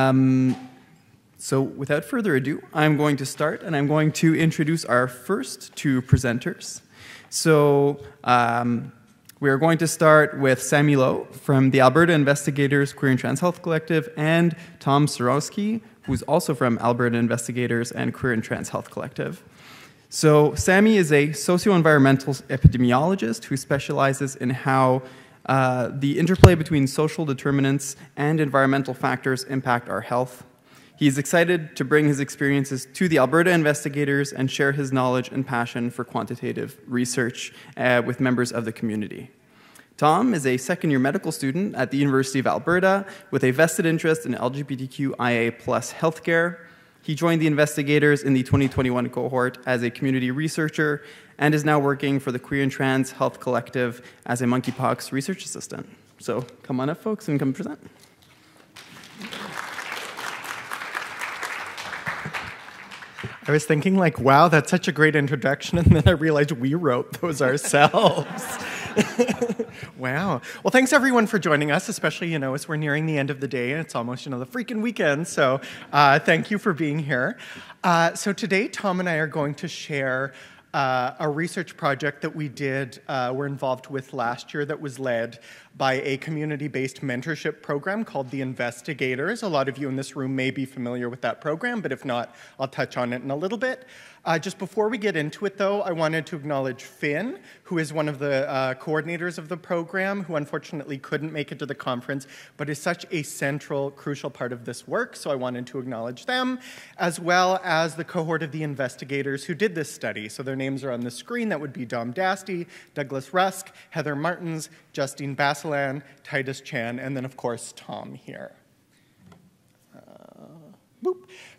So without further ado, I'm going to start and I'm going to introduce our first two presenters. So we are going to start with Sammy Lowe from the Alberta Investigators, Queer and Trans Health Collective, and Tom Soroski, who's also from Alberta Investigators and Queer and Trans Health Collective. So Sammy is a socio-environmental epidemiologist who specializes in how the interplay between social determinants and environmental factors impact our health. He's excited to bring his experiences to the Alberta Investigators and share his knowledge and passion for quantitative research with members of the community. Tom is a second-year medical student at the University of Alberta with a vested interest in LGBTQIA+ healthcare. He joined the Investigators in the 2021 cohort as a community researcher and is now working for the Queer and Trans Health Collective as a monkeypox research assistant. So come on up, folks, and come present. I was thinking, like, wow, that's such a great introduction, and then I realized we wrote those ourselves. Wow. Well, thanks, everyone, for joining us, especially, you know, as we're nearing the end of the day, and it's almost, you know, the freaking weekend, so thank you for being here. So today, Tom and I are going to share a research project that we did, were involved with last year, that was led by a community-based mentorship program called the Investigators. A lot of you in this room may be familiar with that program, but if not, I'll touch on it in a little bit. Just before we get into it, though, I wanted to acknowledge Finn, who is one of the coordinators of the program, who unfortunately couldn't make it to the conference, but is such a central, crucial part of this work, so I wanted to acknowledge them, as well as the cohort of the investigators who did this study. So their names are on the screen. That would be Dom Dasty, Douglas Rusk, Heather Martins, Justine Basilan, Titus Chan, and then, of course, Tom here.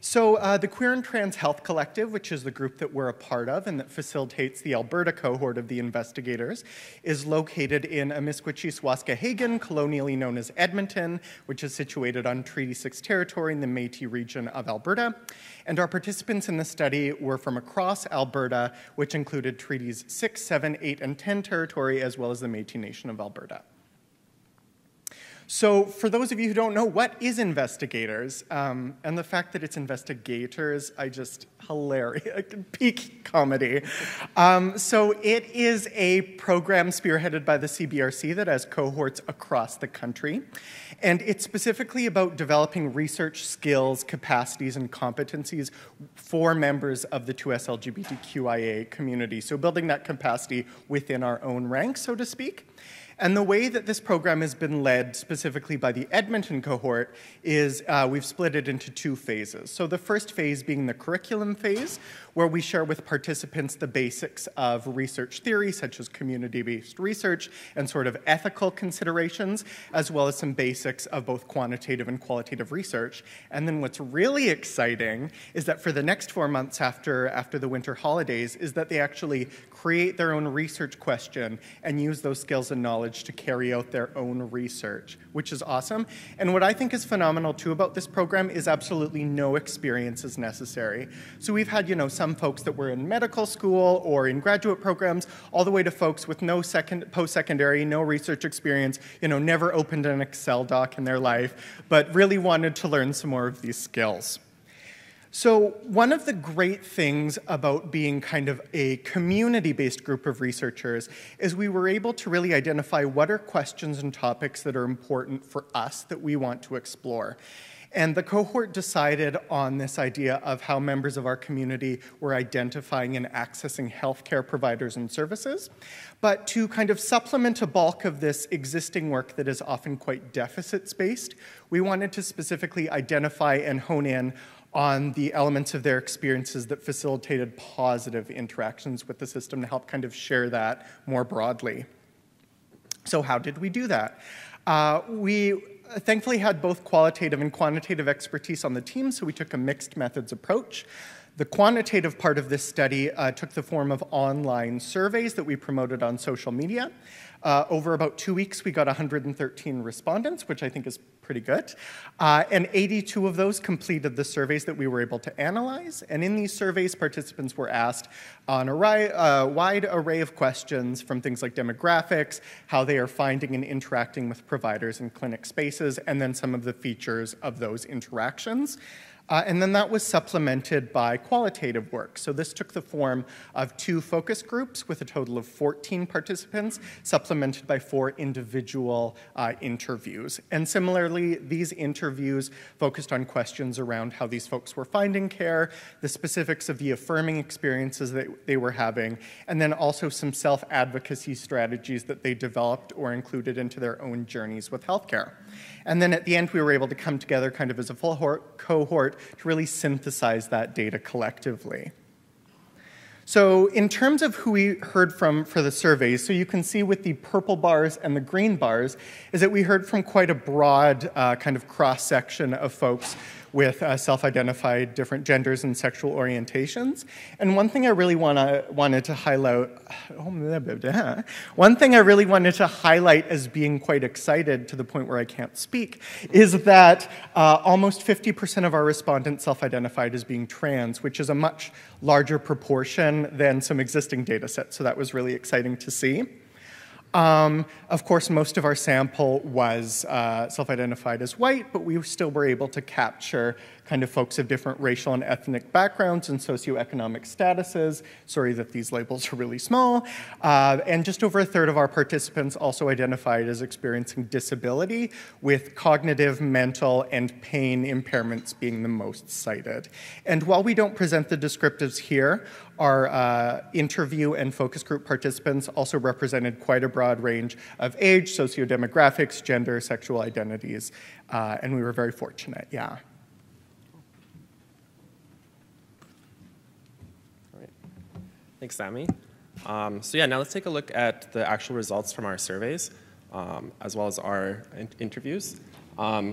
So the Queer and Trans Health Collective, which is the group that we're a part of and that facilitates the Alberta cohort of the investigators, is located in Amiskwitchis, Waskahagen, colonially known as Edmonton, which is situated on Treaty 6 territory in the Métis region of Alberta. And our participants in the study were from across Alberta, which included Treaties 6, 7, 8, and 10 territory, as well as the Métis Nation of Alberta. So for those of you who don't know, what is Investigators? And the fact that it's Investigators, I just, hilarious, peak comedy. So it is a program spearheaded by the CBRC that has cohorts across the country. And it's specifically about developing research skills, capacities, and competencies for members of the 2SLGBTQIA community. So building that capacity within our own ranks, so to speak. And the way that this program has been led specifically by the Edmonton cohort is we've split it into two phases. So the first phase being the curriculum phase, where we share with participants the basics of research theory, such as community-based research and sort of ethical considerations, as well as some basics of both quantitative and qualitative research. And then what's really exciting is that for the next 4 months after the winter holidays is that they actually create their own research question and use those skills and knowledge to carry out their own research, which is awesome. And what I think is phenomenal too about this program is absolutely no experience is necessary. So we've had, you know, some folks that were in medical school or in graduate programs, all the way to folks with no post-secondary, no research experience, you know, never opened an Excel doc in their life, but really wanted to learn some more of these skills. So one of the great things about being kind of a community-based group of researchers is we were able to really identify what are questions and topics that are important for us that we want to explore. And the cohort decided on this idea of how members of our community were identifying and accessing healthcare providers and services. But to kind of supplement a bulk of this existing work that is often quite deficits-based, we wanted to specifically identify and hone in on the elements of their experiences that facilitated positive interactions with the system to help kind of share that more broadly. So how did we do that? We thankfully had both qualitative and quantitative expertise on the team, so we took a mixed methods approach. The quantitative part of this study took the form of online surveys that we promoted on social media. Over about 2 weeks, we got 113 respondents, which I think is pretty good. And 82 of those completed the surveys that we were able to analyze. And in these surveys, participants were asked on a wide array of questions, from things like demographics, how they are finding and interacting with providers and clinic spaces, and then some of the features of those interactions. And then that was supplemented by qualitative work. So this took the form of 2 focus groups with a total of 14 participants, supplemented by 4 individual interviews. And similarly, these interviews focused on questions around how these folks were finding care, the specifics of the affirming experiences that they were having, and then also some self-advocacy strategies that they developed or included into their own journeys with healthcare. And then at the end, we were able to come together kind of as a full cohort to really synthesize that data collectively. So in terms of who we heard from for the surveys, so you can see with the purple bars and the green bars, is that we heard from quite a broad kind of cross-section of folks with self-identified different genders and sexual orientations. And one thing I really wanted to highlight, as being quite excited to the point where I can't speak, is that almost 50% of our respondents self-identified as being trans, which is a much larger proportion than some existing data sets. So that was really exciting to see. Of course, most of our sample was self-identified as white, but we still were able to capture kind of folks of different racial and ethnic backgrounds and socioeconomic statuses. Sorry that these labels are really small. And just over a third of our participants also identified as experiencing disability, with cognitive, mental, and pain impairments being the most cited. And while we don't present the descriptives here, our interview and focus group participants also represented quite a broad range of age, socio-demographics, gender, sexual identities, and we were very fortunate, yeah. All right. Thanks, Sammy. So yeah, now let's take a look at the actual results from our surveys, as well as our interviews.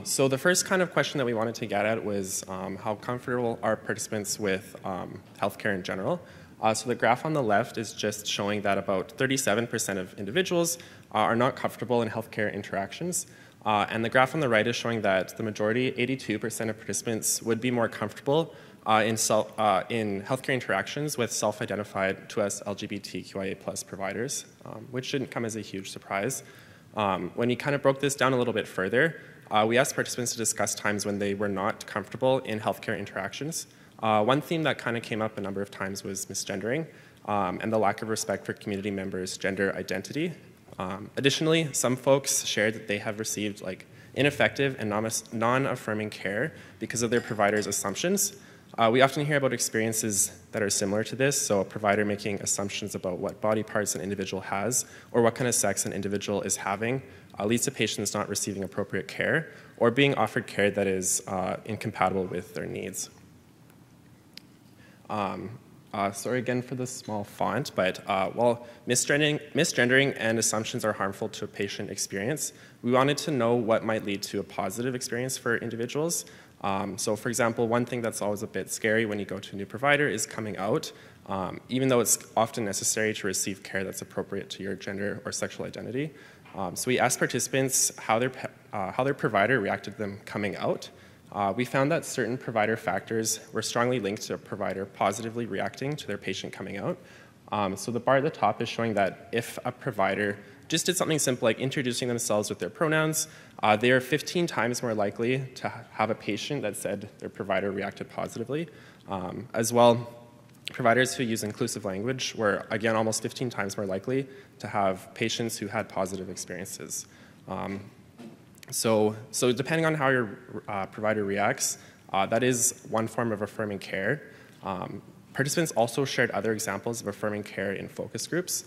So the first kind of question that we wanted to get at was how comfortable are participants with healthcare in general? So the graph on the left is just showing that about 37% of individuals are not comfortable in healthcare interactions. And the graph on the right is showing that the majority, 82% of participants, would be more comfortable in healthcare interactions with self-identified 2SLGBTQIA+ providers, which shouldn't come as a huge surprise. When we kind of broke this down a little bit further, we asked participants to discuss times when they were not comfortable in healthcare interactions. One theme that kind of came up a number of times was misgendering and the lack of respect for community members' gender identity. Additionally, some folks shared that they have received ineffective and non-affirming care because of their provider's assumptions. We often hear about experiences that are similar to this, so a provider making assumptions about what body parts an individual has or what kind of sex an individual is having leads to patients not receiving appropriate care or being offered care that is incompatible with their needs. Sorry again for the small font, but while misgendering and assumptions are harmful to a patient experience, we wanted to know what might lead to a positive experience for individuals. So for example, one thing that's always a bit scary when you go to a new provider is coming out, even though it's often necessary to receive care that's appropriate to your gender or sexual identity. So we asked participants how their provider reacted to them coming out. We found that certain provider factors were strongly linked to a provider positively reacting to their patient coming out. So the bar at the top is showing that if a provider just did something simple like introducing themselves with their pronouns, they are 15 times more likely to have a patient that said their provider reacted positively. As well, providers who use inclusive language were, again, almost 15 times more likely to have patients who had positive experiences. So depending on how your provider reacts, that is one form of affirming care. Participants also shared other examples of affirming care in focus groups.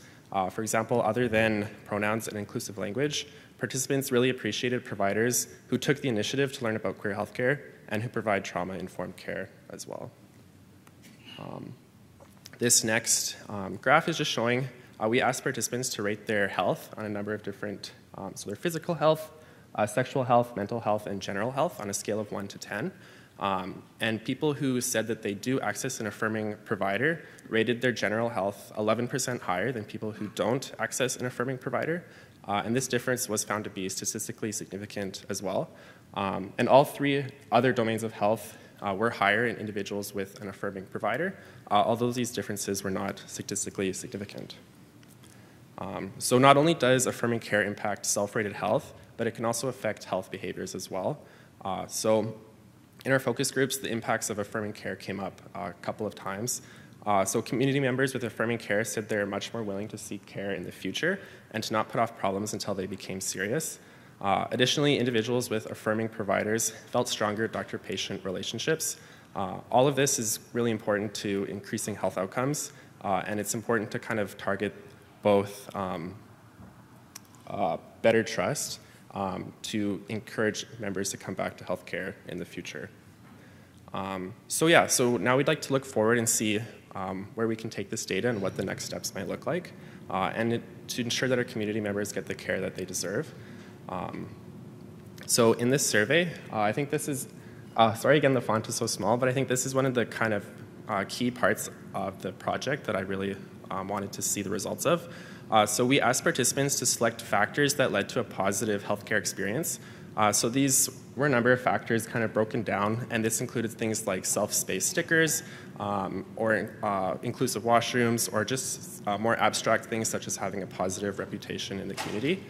For example, other than pronouns and inclusive language, participants really appreciated providers who took the initiative to learn about queer healthcare and who provide trauma-informed care as well. This next graph is just showing we asked participants to rate their health on a number of different, so their physical health, sexual health, mental health, and general health on a scale of 1 to 10. And people who said that they do access an affirming provider rated their general health 11% higher than people who don't access an affirming provider. And this difference was found to be statistically significant as well. And all three other domains of health were higher in individuals with an affirming provider, although these differences were not statistically significant. So not only does affirming care impact self-rated health, but it can also affect health behaviors as well. So in our focus groups, the impacts of affirming care came up a couple of times. So community members with affirming care said they're much more willing to seek care in the future and to not put off problems until they became serious. Additionally, individuals with affirming providers felt stronger doctor-patient relationships. All of this is really important to increasing health outcomes, and it's important to kind of target both better trust to encourage members to come back to healthcare in the future. So now we'd like to look forward and see where we can take this data and what the next steps might look like, to ensure that our community members get the care that they deserve. So in this survey, I think this is, sorry again the font is so small, but I think this is one of the kind of key parts of the project that I really wanted to see the results of. So we asked participants to select factors that led to a positive healthcare experience. So these were a number of factors kind of broken down, and this included things like self-space stickers, or inclusive washrooms, or just more abstract things such as having a positive reputation in the community.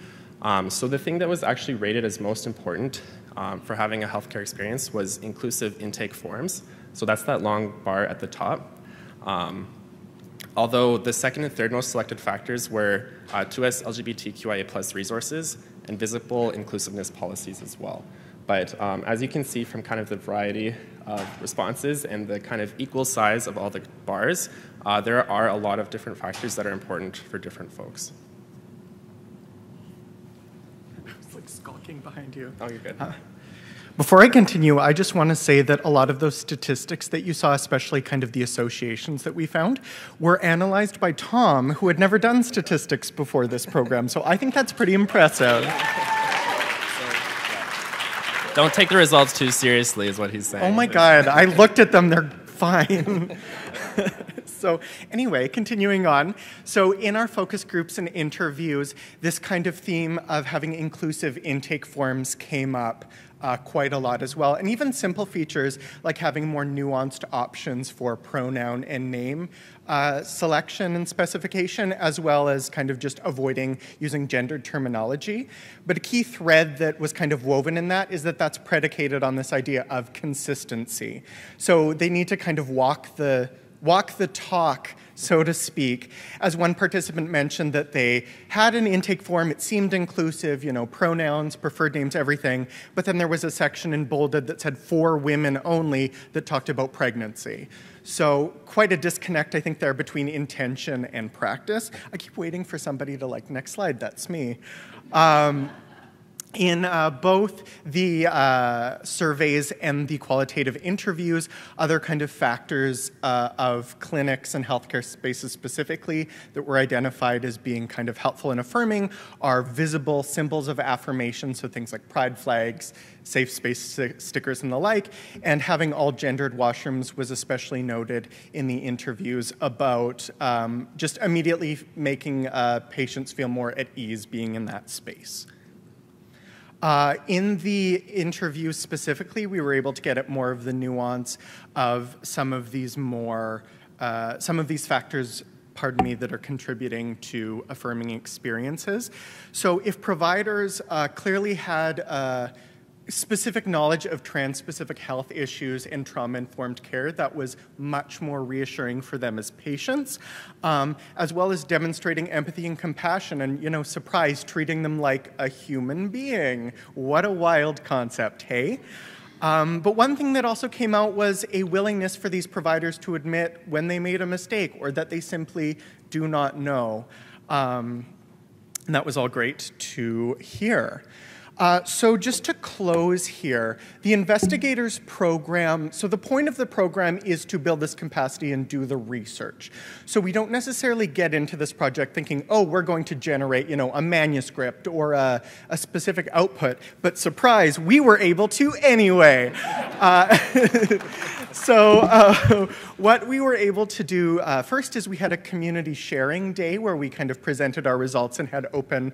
So the thing that was actually rated as most important for having a healthcare experience was inclusive intake forms. So that's that long bar at the top. Although the second and third most selected factors were 2SLGBTQIA+ resources and visible inclusiveness policies as well. But as you can see from kind of the variety of responses and the kind of equal size of all the bars, there are a lot of different factors that are important for different folks. I was like skulking behind you. Oh, you're good. Before I continue, I just want to say that a lot of those statistics that you saw, especially kind of the associations that we found, were analyzed by Tom, who had never done statistics before this program. So I think that's pretty impressive. Don't take the results too seriously is what he's saying. Oh my God, I looked at them, they're fine. So anyway, continuing on. So in our focus groups and interviews, this kind of theme of having inclusive intake forms came up quite a lot as well. And even simple features like having more nuanced options for pronoun and name selection and specification, as well as kind of just avoiding using gendered terminology. But a key thread that was kind of woven in that is that that's predicated on this idea of consistency. So they need to kind of walk the talk, so to speak. As one participant mentioned, that they had an intake form, it seemed inclusive, you know, pronouns, preferred names, everything, but then there was a section in bolded that said for women only that talked about pregnancy. So quite a disconnect, I think, there between intention and practice. I keep waiting for somebody to like, next slide, that's me. In both the surveys and the qualitative interviews, other kind of factors of clinics and healthcare spaces specifically that were identified as being kind of helpful and affirming are visible symbols of affirmation, so things like pride flags, safe space stickers and the like, and having all gendered washrooms was especially noted in the interviews about just immediately making patients feel more at ease being in that space. In the interview specifically, we were able to get at more of the nuance of some of these factors, pardon me, that are contributing to affirming experiences. So if providers clearly had specific knowledge of trans-specific health issues and trauma-informed care, that was much more reassuring for them as patients, as well as demonstrating empathy and compassion and, you know, surprise, treating them like a human being. What a wild concept, hey? But one thing that also came out was a willingness for these providers to admit when they made a mistake or that they simply do not know. And that was all great to hear. So just to close here, the Investigators program, so the point of the program is to build this capacity and do the research. So we don't necessarily get into this project thinking, oh, we're going to generate, you know, a manuscript or a specific output, but surprise, we were able to anyway. So what we were able to do first is we had a community sharing day where we kind of presented our results and had open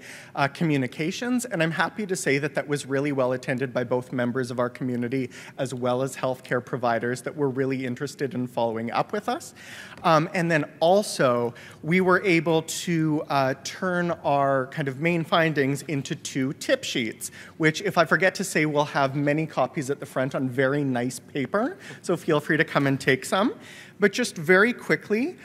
communications, and I'm happy to say say that that was really well attended by both members of our community as well as healthcare providers that were really interested in following up with us. And then also, we were able to turn our kind of main findings into two tip sheets, which, if I forget to say, we'll have many copies at the front on very nice paper, so feel free to come and take some. But just very quickly,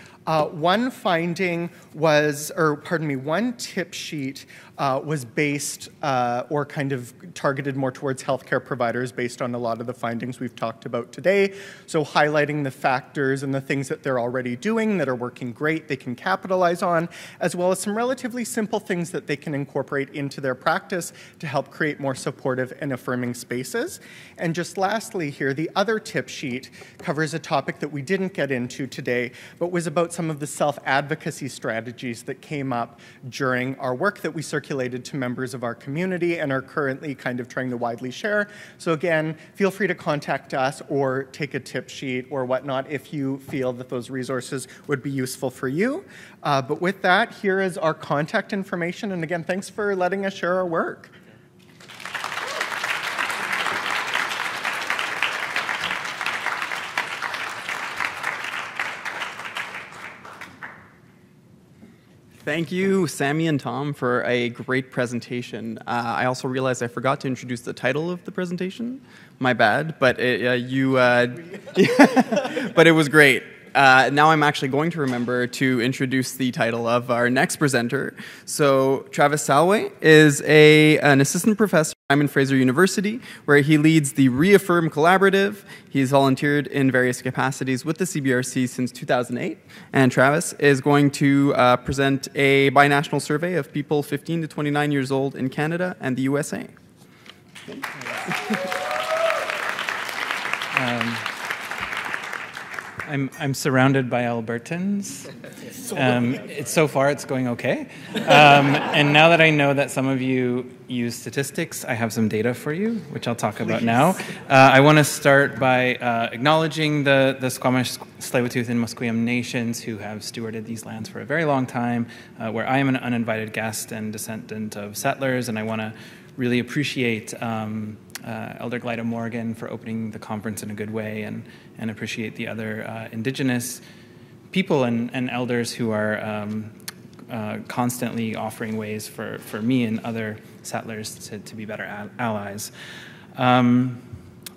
one finding was, or pardon me, one tip sheet was based or kind of targeted more towards healthcare providers based on a lot of the findings we've talked about today. So highlighting the factors and the things that they're already doing that are working great, they can capitalize on, as well as some relatively simple things that they can incorporate into their practice to help create more supportive and affirming spaces. And just lastly here, the other tip sheet covers a topic that we didn't get into today, but was about some of the self-advocacy strategies that came up during our work that we circulated to members of our community and are currently kind of trying to widely share. So again, feel free to contact us or take a tip sheet or whatnot if you feel that those resources would be useful for you. But with that, here is our contact information. And again, thanks for letting us share our work. Thank you, Sammy and Tom, for a great presentation. I also realized I forgot to introduce the title of the presentation. My bad, but but it was great. Now I'm actually going to remember to introduce the title of our next presenter. So Travis Salway is an assistant professor at Simon Fraser University, where he leads the RE-IMAGYN Collaborative. He's volunteered in various capacities with the CBRC since 2008. And Travis is going to present a binational survey of people 15 to 29 years old in Canada and the USA. I'm surrounded by Albertans. So far, it's going okay. And now that I know that some of you use statistics, I have some data for you, which I'll talk about now. I want to start by acknowledging the Squamish, Tsleil-Waututh, and Musqueam nations who have stewarded these lands for a very long time, where I am an uninvited guest and descendant of settlers, and I want to really appreciate Elder Glyda Morgan for opening the conference in a good way, and appreciate the other Indigenous people and elders who are constantly offering ways for me and other settlers to be better allies. And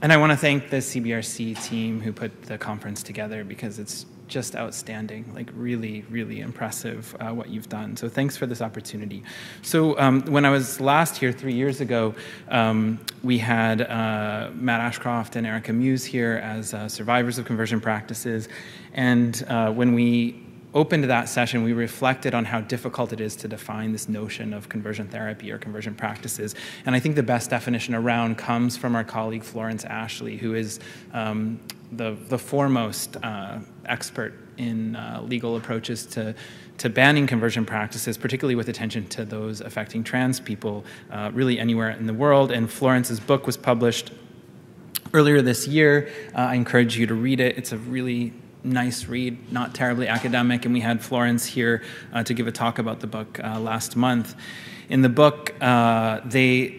I want to thank the CBRC team who put the conference together, because it's just outstanding, like really, really impressive what you've done. So thanks for this opportunity. So when I was last here 3 years ago, we had Matt Ashcroft and Erica Muse here as survivors of conversion practices. And when we opened that session, we reflected on how difficult it is to define this notion of conversion therapy or conversion practices. And I think the best definition around comes from our colleague Florence Ashley, who is the foremost expert in legal approaches to banning conversion practices, particularly with attention to those affecting trans people, really anywhere in the world. And Florence's book was published earlier this year. I encourage you to read it. It's a really nice read, not terribly academic, and we had Florence here to give a talk about the book last month. In the book, they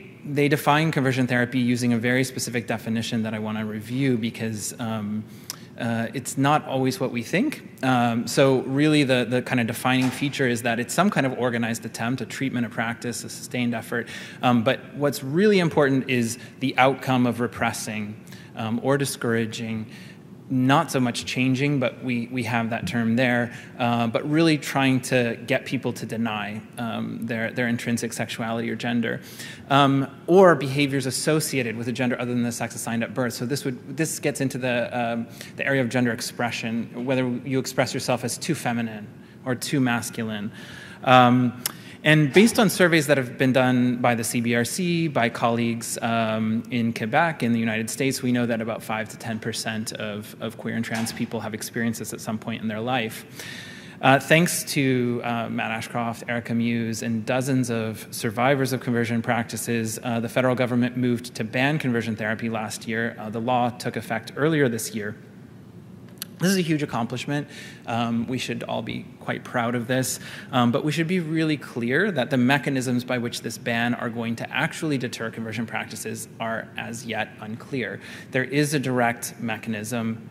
define conversion therapy using a very specific definition that I want to review, because it's not always what we think. So really the kind of defining feature is that it's some kind of organized attempt, a treatment, a practice, a sustained effort. But what's really important is the outcome of repressing or discouraging, not so much changing, but we have that term there, but really trying to get people to deny their intrinsic sexuality or gender, or behaviors associated with a gender other than the sex assigned at birth. So this gets into the area of gender expression, whether you express yourself as too feminine or too masculine. And based on surveys that have been done by the CBRC, by colleagues in Quebec, in the United States, we know that about 5 to 10% of queer and trans people have experienced this at some point in their life. Thanks to Matt Ashcroft, Erica Muse, and dozens of survivors of conversion practices, the federal government moved to ban conversion therapy last year. The law took effect earlier this year. This is a huge accomplishment. We should all be quite proud of this, but we should be really clear that the mechanisms by which this ban are going to actually deter conversion practices are as yet unclear. There is a direct mechanism,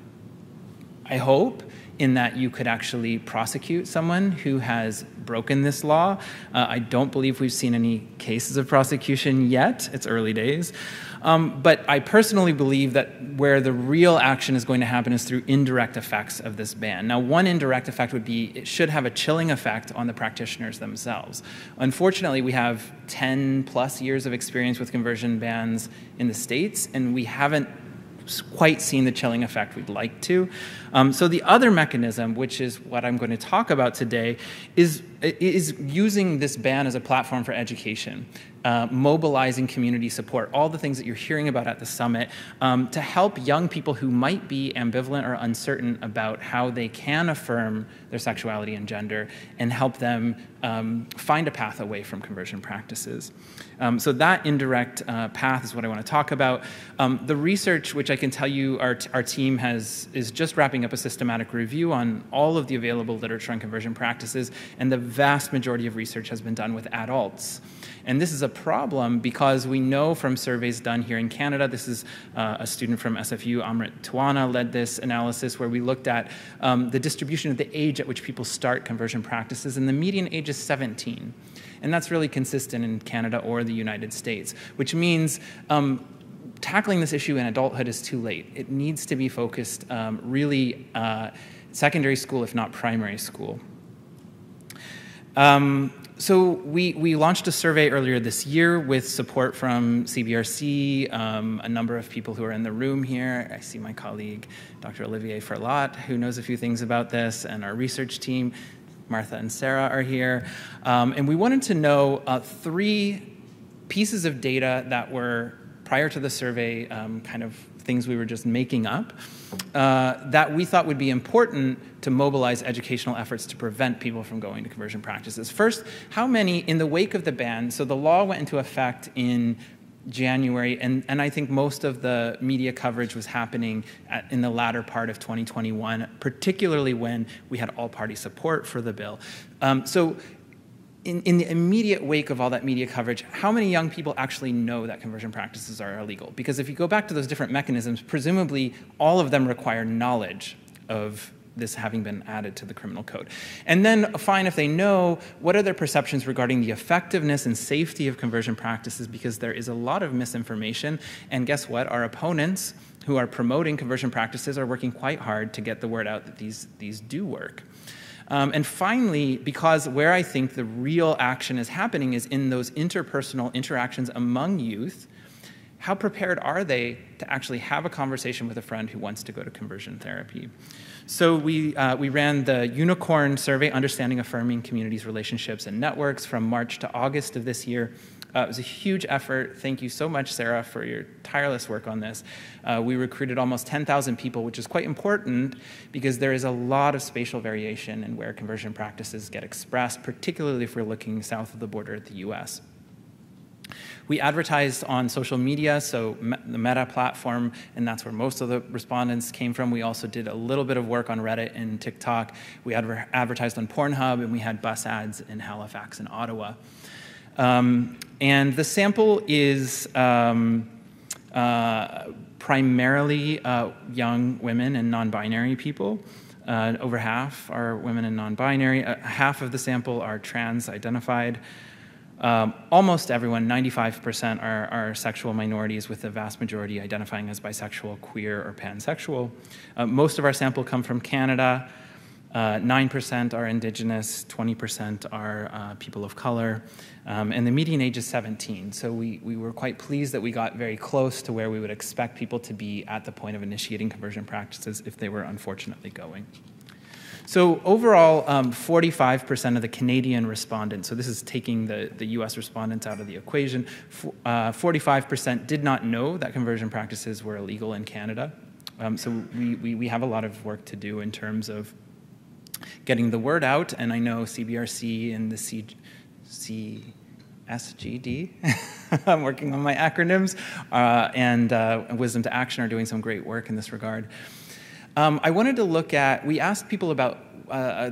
I hope, in that you could actually prosecute someone who has broken this law. I don't believe we've seen any cases of prosecution yet. It's early days. But I personally believe that where the real action is going to happen is through indirect effects of this ban. Now, one indirect effect would be it should have a chilling effect on the practitioners themselves. Unfortunately, we have 10 plus years of experience with conversion bans in the States, and we haven't quite seen the chilling effect we'd like to. So the other mechanism, which is what I'm going to talk about today, is using this ban as a platform for education, mobilizing community support, all the things that you're hearing about at the summit, to help young people who might be ambivalent or uncertain about how they can affirm their sexuality and gender, and help them find a path away from conversion practices. So that indirect path is what I want to talk about. The research, which I can tell you our team is just wrapping up a systematic review on all of the available literature on conversion practices, and the vast majority of research has been done with adults. And this is a problem because we know from surveys done here in Canada, this is a student from SFU, Amrit Tawana, led this analysis where we looked at the distribution of the age at which people start conversion practices, and the median age is 17. And that's really consistent in Canada or the United States, which means tackling this issue in adulthood is too late. It needs to be focused really secondary school, if not primary school. So we launched a survey earlier this year with support from CBRC, a number of people who are in the room here. I see my colleague, Dr. Olivier Ferlat, who knows a few things about this, and our research team, Martha and Sarah, are here. And we wanted to know three pieces of data that were, prior to the survey, kind of things we were just making up, that we thought would be important to mobilize educational efforts to prevent people from going to conversion practices. First, how many, in the wake of the ban, so the law went into effect in January, and I think most of the media coverage was happening in the latter part of 2021, particularly when we had all-party support for the bill. So in the immediate wake of all that media coverage, how many young people actually know that conversion practices are illegal? Because if you go back to those different mechanisms, presumably all of them require knowledge of this having been added to the criminal code. And then, fine, if they know, what are their perceptions regarding the effectiveness and safety of conversion practices? Because there is a lot of misinformation, and guess what? Our opponents who are promoting conversion practices are working quite hard to get the word out that these do work. And finally, because where I think the real action is happening is in those interpersonal interactions among youth. How prepared are they to actually have a conversation with a friend who wants to go to conversion therapy? So we ran the Unicorn survey, Understanding Affirming Communities, Relationships, and Networks, from March to August of this year. It was a huge effort. Thank you so much, Sarah, for your tireless work on this. We recruited almost 10,000 people, which is quite important because there is a lot of spatial variation in where conversion practices get expressed, particularly if we're looking south of the border at the US. We advertised on social media, so the Meta platform, and that's where most of the respondents came from. We also did a little bit of work on Reddit and TikTok. We advertised on Pornhub, and we had bus ads in Halifax and Ottawa. And the sample is primarily young women and non-binary people. Over half are women and non-binary. Half of the sample are trans-identified. Almost everyone, 95%, are sexual minorities, with the vast majority identifying as bisexual, queer, or pansexual. Most of our sample come from Canada. 9% are Indigenous, 20% are people of color, and the median age is 17. So we were quite pleased that we got very close to where we would expect people to be at the point of initiating conversion practices if they were unfortunately going. So overall, 45% of the Canadian respondents, so this is taking the US respondents out of the equation, 45% did not know that conversion practices were illegal in Canada. So we have a lot of work to do in terms of getting the word out, and I know CBRC and the CSGD, I'm working on my acronyms, and Wisdom to Action are doing some great work in this regard. I wanted to look at, we asked people about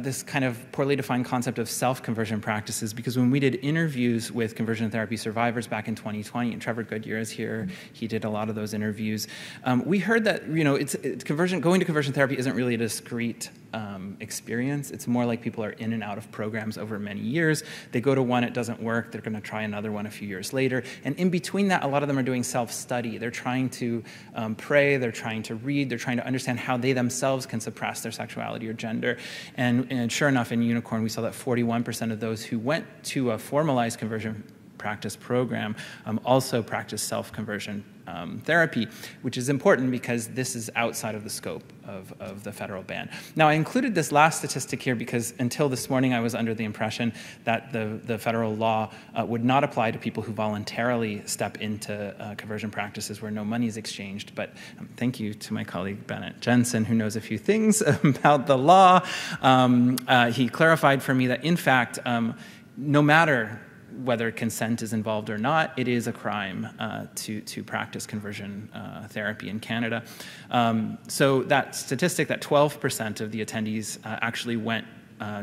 this kind of poorly defined concept of self-conversion practices, because when we did interviews with conversion therapy survivors back in 2020, and Trevor Goodyear is here, he did a lot of those interviews, we heard that, you know, going to conversion therapy isn't really a discrete experience. It's more like people are in and out of programs over many years. They go to one, it doesn't work, they're going to try another one a few years later, and in between that, a lot of them are doing self-study. They're trying to pray, they're trying to read, they're trying to understand how they themselves can suppress their sexuality or gender. And sure enough, in Unicorn, we saw that 41% of those who went to a formalized conversion practice program also practiced self-conversion therapy, which is important because this is outside of the scope of the federal ban. Now, I included this last statistic here because until this morning I was under the impression that the federal law would not apply to people who voluntarily step into conversion practices where no money is exchanged. But thank you to my colleague Bennett Jensen, who knows a few things about the law. He clarified for me that, in fact, no matter whether consent is involved or not, it is a crime to practice conversion therapy in Canada. So that statistic that 12% of the attendees actually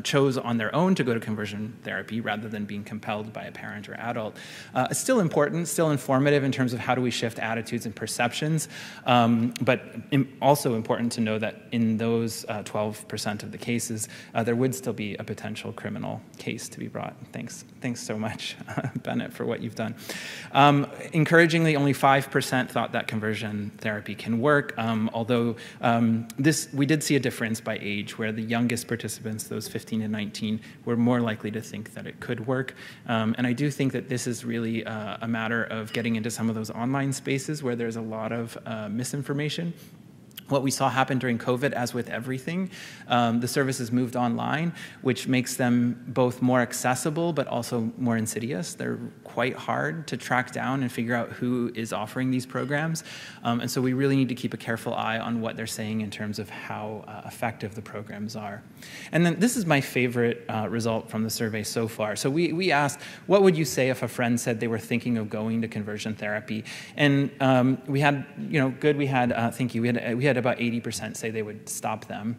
chose on their own to go to conversion therapy rather than being compelled by a parent or adult. It's still important, still informative in terms of how do we shift attitudes and perceptions, but also important to know that in those 12% of the cases, there would still be a potential criminal case to be brought. Thanks so much, Bennett, for what you've done. Encouragingly, only 5% thought that conversion therapy can work, although we did see a difference by age, where the youngest participants, those 15 and 19, were more likely to think that it could work. And I do think that this is really a matter of getting into some of those online spaces where there's a lot of misinformation. What we saw happen during COVID, as with everything, the services moved online, which makes them both more accessible but also more insidious. They're quite hard to track down and figure out who is offering these programs. And so we really need to keep a careful eye on what they're saying in terms of how effective the programs are. And then this is my favorite result from the survey so far. So we asked, what would you say if a friend said they were thinking of going to conversion therapy? And we had, you know, good, we had, thank you, we had about 80% say they would stop them.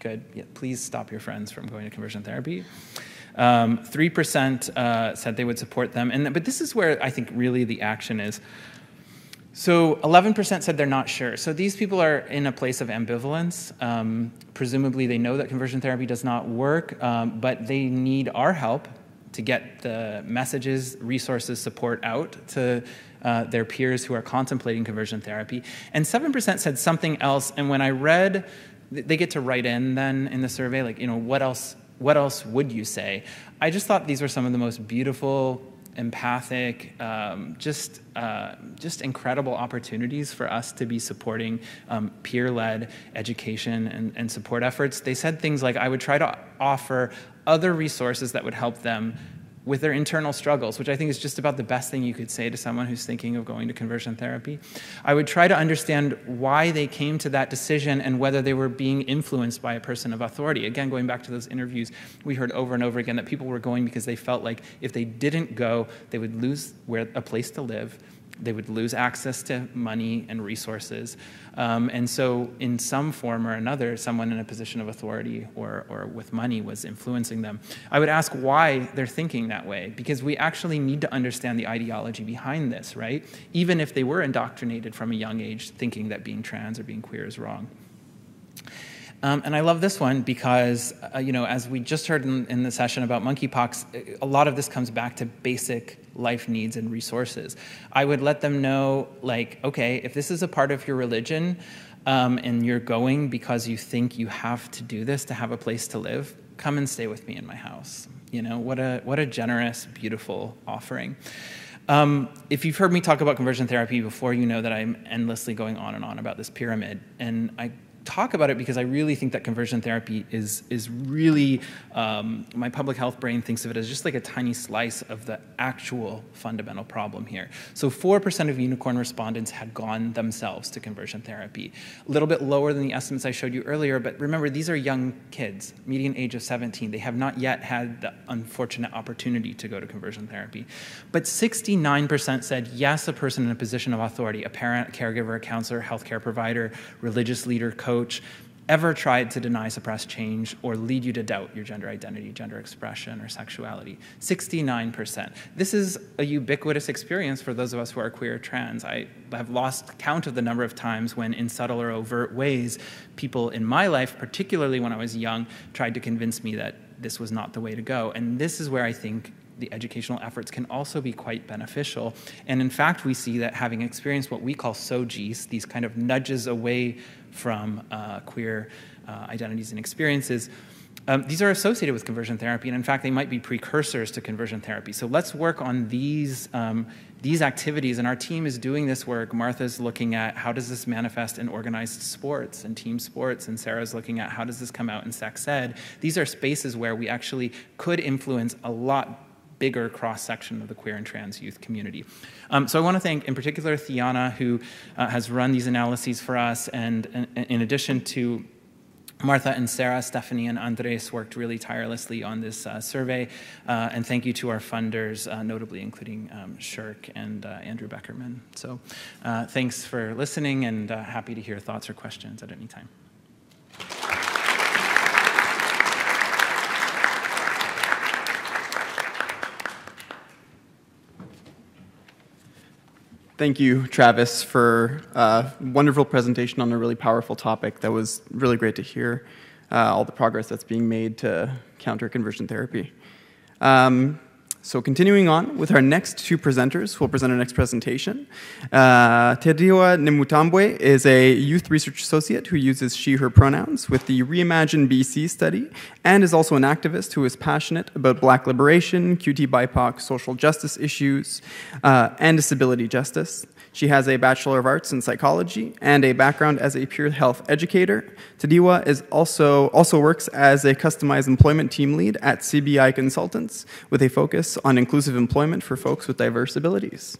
Good. Yeah, please stop your friends from going to conversion therapy. 3% said they would support them. But this is where I think really the action is. So 11% said they're not sure. So these people are in a place of ambivalence. Presumably they know that conversion therapy does not work, but they need our help to get the messages, resources, support out to their peers who are contemplating conversion therapy. And 7% said something else, and when I read, they get to write in then in the survey, like, you know, what else would you say? I just thought these were some of the most beautiful, empathic, just incredible opportunities for us to be supporting peer-led education and support efforts. They said things like, I would try to offer other resources that would help them with their internal struggles, which I think is just about the best thing you could say to someone who's thinking of going to conversion therapy. I would try to understand why they came to that decision and whether they were being influenced by a person of authority. Again, going back to those interviews, we heard over and over again that people were going because they felt like if they didn't go, they would lose a place to live, they would lose access to money and resources. And so in some form or another, someone in a position of authority or with money was influencing them. I would ask why they're thinking that way, because we actually need to understand the ideology behind this, right? Even if they were indoctrinated from a young age thinking that being trans or being queer is wrong. And I love this one because, you know, as we just heard in the session about monkeypox, a lot of this comes back to basic life needs and resources. I would let them know, like, okay, if this is a part of your religion and you're going because you think you have to do this to have a place to live, come and stay with me in my house. You know, what a generous, beautiful offering. If you've heard me talk about conversion therapy before, you know that I'm endlessly going on and on about this pyramid. And I talk about it because I really think that conversion therapy is really, my public health brain thinks of it as just like a tiny slice of the actual fundamental problem here. So 4% of Unicorn respondents had gone themselves to conversion therapy. A little bit lower than the estimates I showed you earlier, but remember, these are young kids, median age of 17. They have not yet had the unfortunate opportunity to go to conversion therapy. But 69% said, yes, a person in a position of authority, a parent, a caregiver, a counselor, healthcare provider, religious leader, coach, ever tried to deny, suppress, change, or lead you to doubt your gender identity, gender expression, or sexuality. 69%. This is a ubiquitous experience for those of us who are queer or trans. I have lost count of the number of times when, in subtle or overt ways, people in my life, particularly when I was young, tried to convince me that this was not the way to go. And this is where I think the educational efforts can also be quite beneficial. And in fact, we see that having experienced what we call SOGIs, these kind of nudges away from queer identities and experiences, these are associated with conversion therapy, and in fact, they might be precursors to conversion therapy. So let's work on these activities, and our team is doing this work. Martha's looking at how does this manifest in organized sports and team sports, and Sarah's looking at how does this come out in sex ed. These are spaces where we actually could influence a lot bigger cross-section of the queer and trans youth community. So I want to thank, in particular, Theana, who has run these analyses for us, and in addition to Martha and Sarah, Stephanie and Andres worked really tirelessly on this survey, and thank you to our funders, notably including Shirk and Andrew Beckerman. So thanks for listening, and happy to hear thoughts or questions at any time. Thank you, Travis, for a wonderful presentation on a really powerful topic. That was really great to hear all the progress that's being made to counter conversion therapy. So continuing on with our next two presenters, who will present our next presentation. Tadiwa Nemutambwe is a youth research associate who uses she/her pronouns with the RE-IMAGYN BC study, and is also an activist who is passionate about Black liberation, QT BIPOC social justice issues, and disability justice. She has a Bachelor of Arts in Psychology and a background as a peer health educator. Tadiwa is also works as a customized employment team lead at CBI Consultants with a focus on inclusive employment for folks with diverse abilities.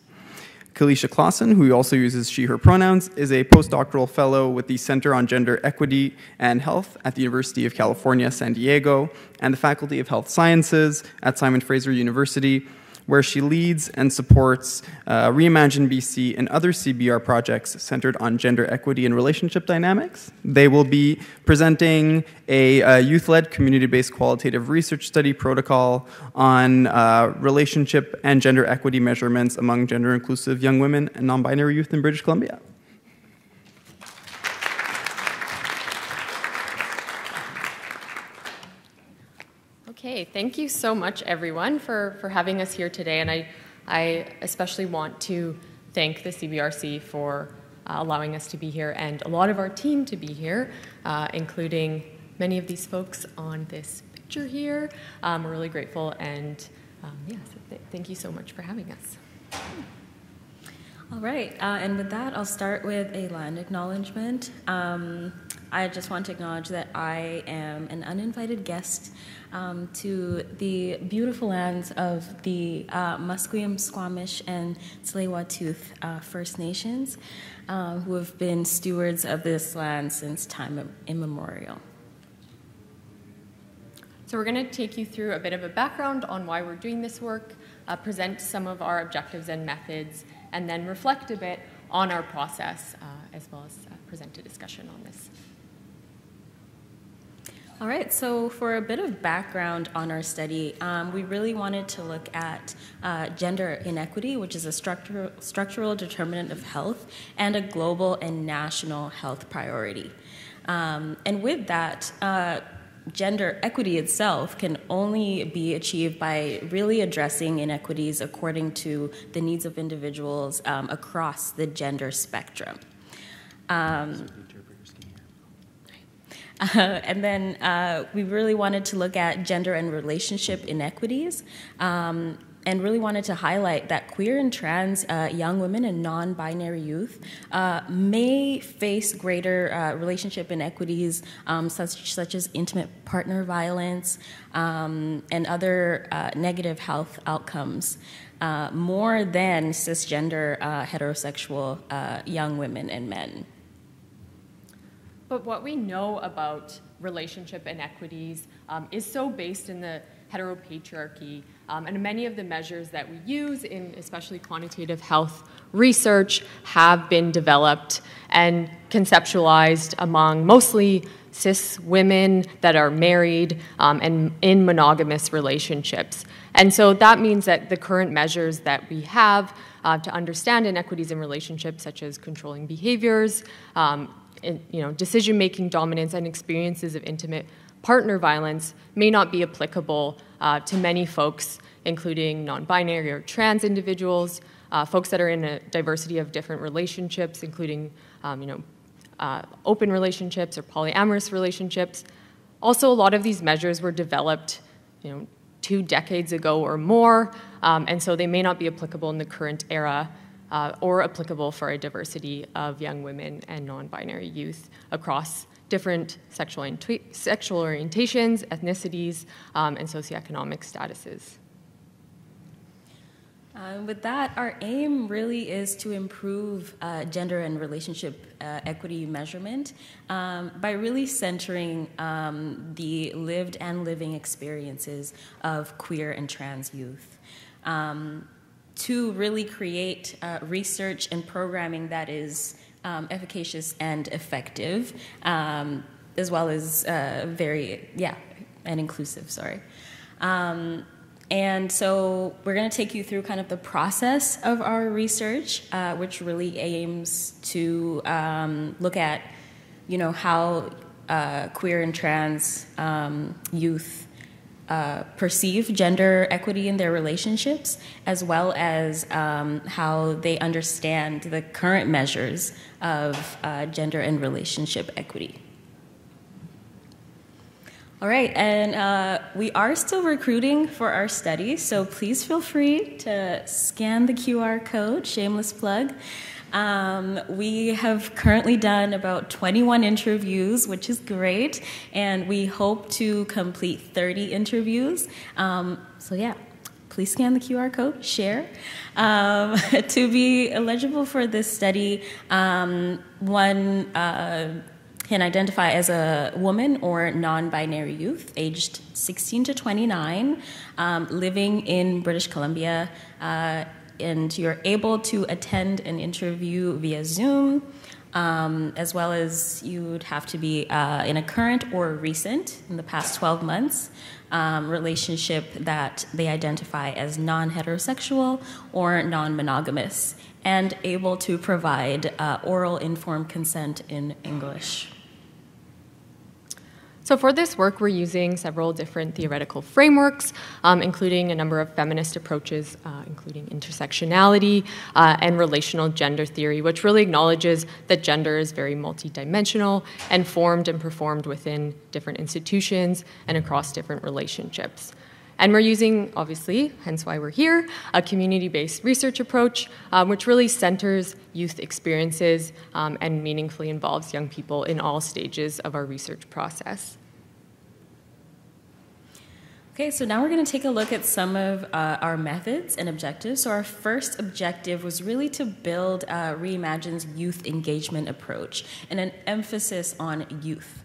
Kalisha Clausen, who also uses she/her pronouns, is a postdoctoral fellow with the Center on Gender Equity and Health at the University of California, San Diego, and the Faculty of Health Sciences at Simon Fraser University, where she leads and supports RE-IMAGYN BC and other CBR projects centered on gender equity and relationship dynamics. They will be presenting a youth-led, community-based qualitative research study protocol on relationship and gender equity measurements among gender-inclusive young women and non-binary youth in British Columbia. Okay, thank you so much, everyone, for having us here today, and I especially want to thank the CBRC for allowing us to be here, and a lot of our team to be here, including many of these folks on this picture here. We're really grateful, and yeah, so thank you so much for having us. All right, and with that, I'll start with a land acknowledgement. I just want to acknowledge that I am an uninvited guest to the beautiful lands of the Musqueam, Squamish, and Tsleil-Waututh First Nations, who have been stewards of this land since time immemorial. So we're going to take you through a bit of a background on why we're doing this work, present some of our objectives and methods, and then reflect a bit on our process, as well as present a discussion on this. All right, so for a bit of background on our study, we really wanted to look at gender inequity, which is a structural determinant of health and a global and national health priority. And with that, gender equity itself can only be achieved by really addressing inequities according to the needs of individuals across the gender spectrum. And then we really wanted to look at gender and relationship inequities, and really wanted to highlight that queer and trans young women and non-binary youth may face greater relationship inequities, such as intimate partner violence and other negative health outcomes, more than cisgender heterosexual young women and men. But what we know about relationship inequities is so based in the heteropatriarchy, and many of the measures that we use in especially quantitative health research have been developed and conceptualized among mostly cis women that are married and in monogamous relationships. And so that means that the current measures that we have to understand inequities in relationships, such as controlling behaviors, decision-making dominance, and experiences of intimate partner violence, may not be applicable to many folks, including non-binary or trans individuals, folks that are in a diversity of different relationships, including open relationships or polyamorous relationships. Also, a lot of these measures were developed 2 decades ago or more, and so they may not be applicable in the current era or applicable for a diversity of young women and non-binary youth across different sexual orientations, ethnicities, and socioeconomic statuses. With that, our aim really is to improve gender and relationship equity measurement by really centering the lived and living experiences of queer and trans youth, to really create research and programming that is efficacious and effective, as well as and inclusive, sorry. And so we're going to take you through kind of the process of our research, which really aims to look at, how queer and trans youth perceive gender equity in their relationships, as well as how they understand the current measures of gender and relationship equity. All right, and we are still recruiting for our study, so please feel free to scan the QR code, shameless plug. We have currently done about 21 interviews, which is great, and we hope to complete 30 interviews. So yeah, please scan the QR code, share. To be eligible for this study, one can identify as a woman or non-binary youth aged 16 to 29, living in British Columbia, and you're able to attend an interview via Zoom, as well as you'd have to be in a current or recent, in the past 12 months, relationship that they identify as non-heterosexual or non-monogamous, and able to provide oral informed consent in English. So for this work, we're using several different theoretical frameworks, including a number of feminist approaches, including intersectionality and relational gender theory, which really acknowledges that gender is very multidimensional and formed and performed within different institutions and across different relationships. And we're using, obviously, hence why we're here, a community-based research approach, which really centers youth experiences and meaningfully involves young people in all stages of our research process. Okay, so now we're going to take a look at some of our methods and objectives. So our first objective was really to build RE-IMAGYN's youth engagement approach and an emphasis on youth.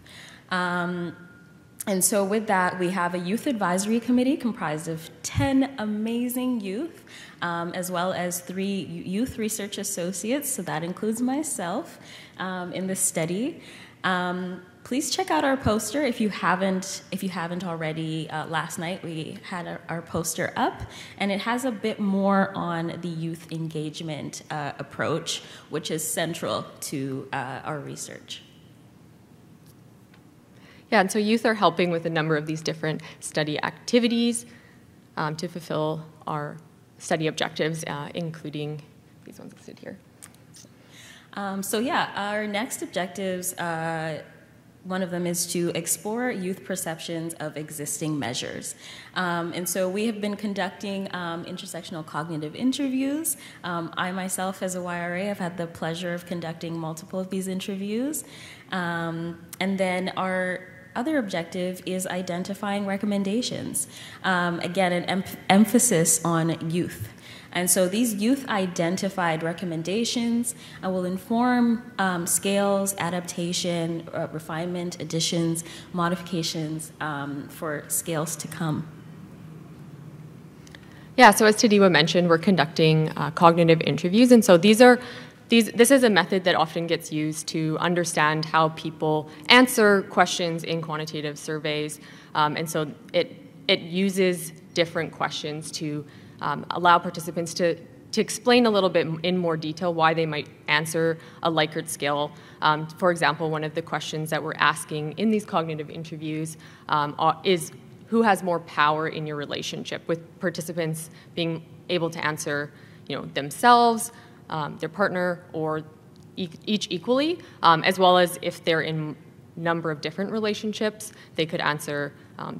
And so with that, we have a youth advisory committee comprised of 10 amazing youth, as well as 3 youth research associates, so that includes myself in this study. Please check out our poster if you haven't already. Last night we had our poster up, and it has a bit more on the youth engagement approach, which is central to our research. Yeah, and so youth are helping with a number of these different study activities to fulfill our study objectives, including these ones listed here. So yeah, our next objectives, one of them is to explore youth perceptions of existing measures. And so we have been conducting intersectional cognitive interviews. I myself, as a YRA, have had the pleasure of conducting multiple of these interviews. And then our other objective is identifying recommendations. Again, an emphasis on youth. And so these youth-identified recommendations will inform scales, adaptation, refinement, additions, modifications for scales to come. Yeah, so as Tadiwa mentioned, we're conducting cognitive interviews, and so this is a method that often gets used to understand how people answer questions in quantitative surveys, and so it uses different questions to allow participants to explain a little bit in more detail why they might answer a Likert scale. For example, one of the questions that we're asking in these cognitive interviews is who has more power in your relationship, with participants being able to answer, you know, themselves, their partner, or each equally, as well as if they're in a number of different relationships, they could answer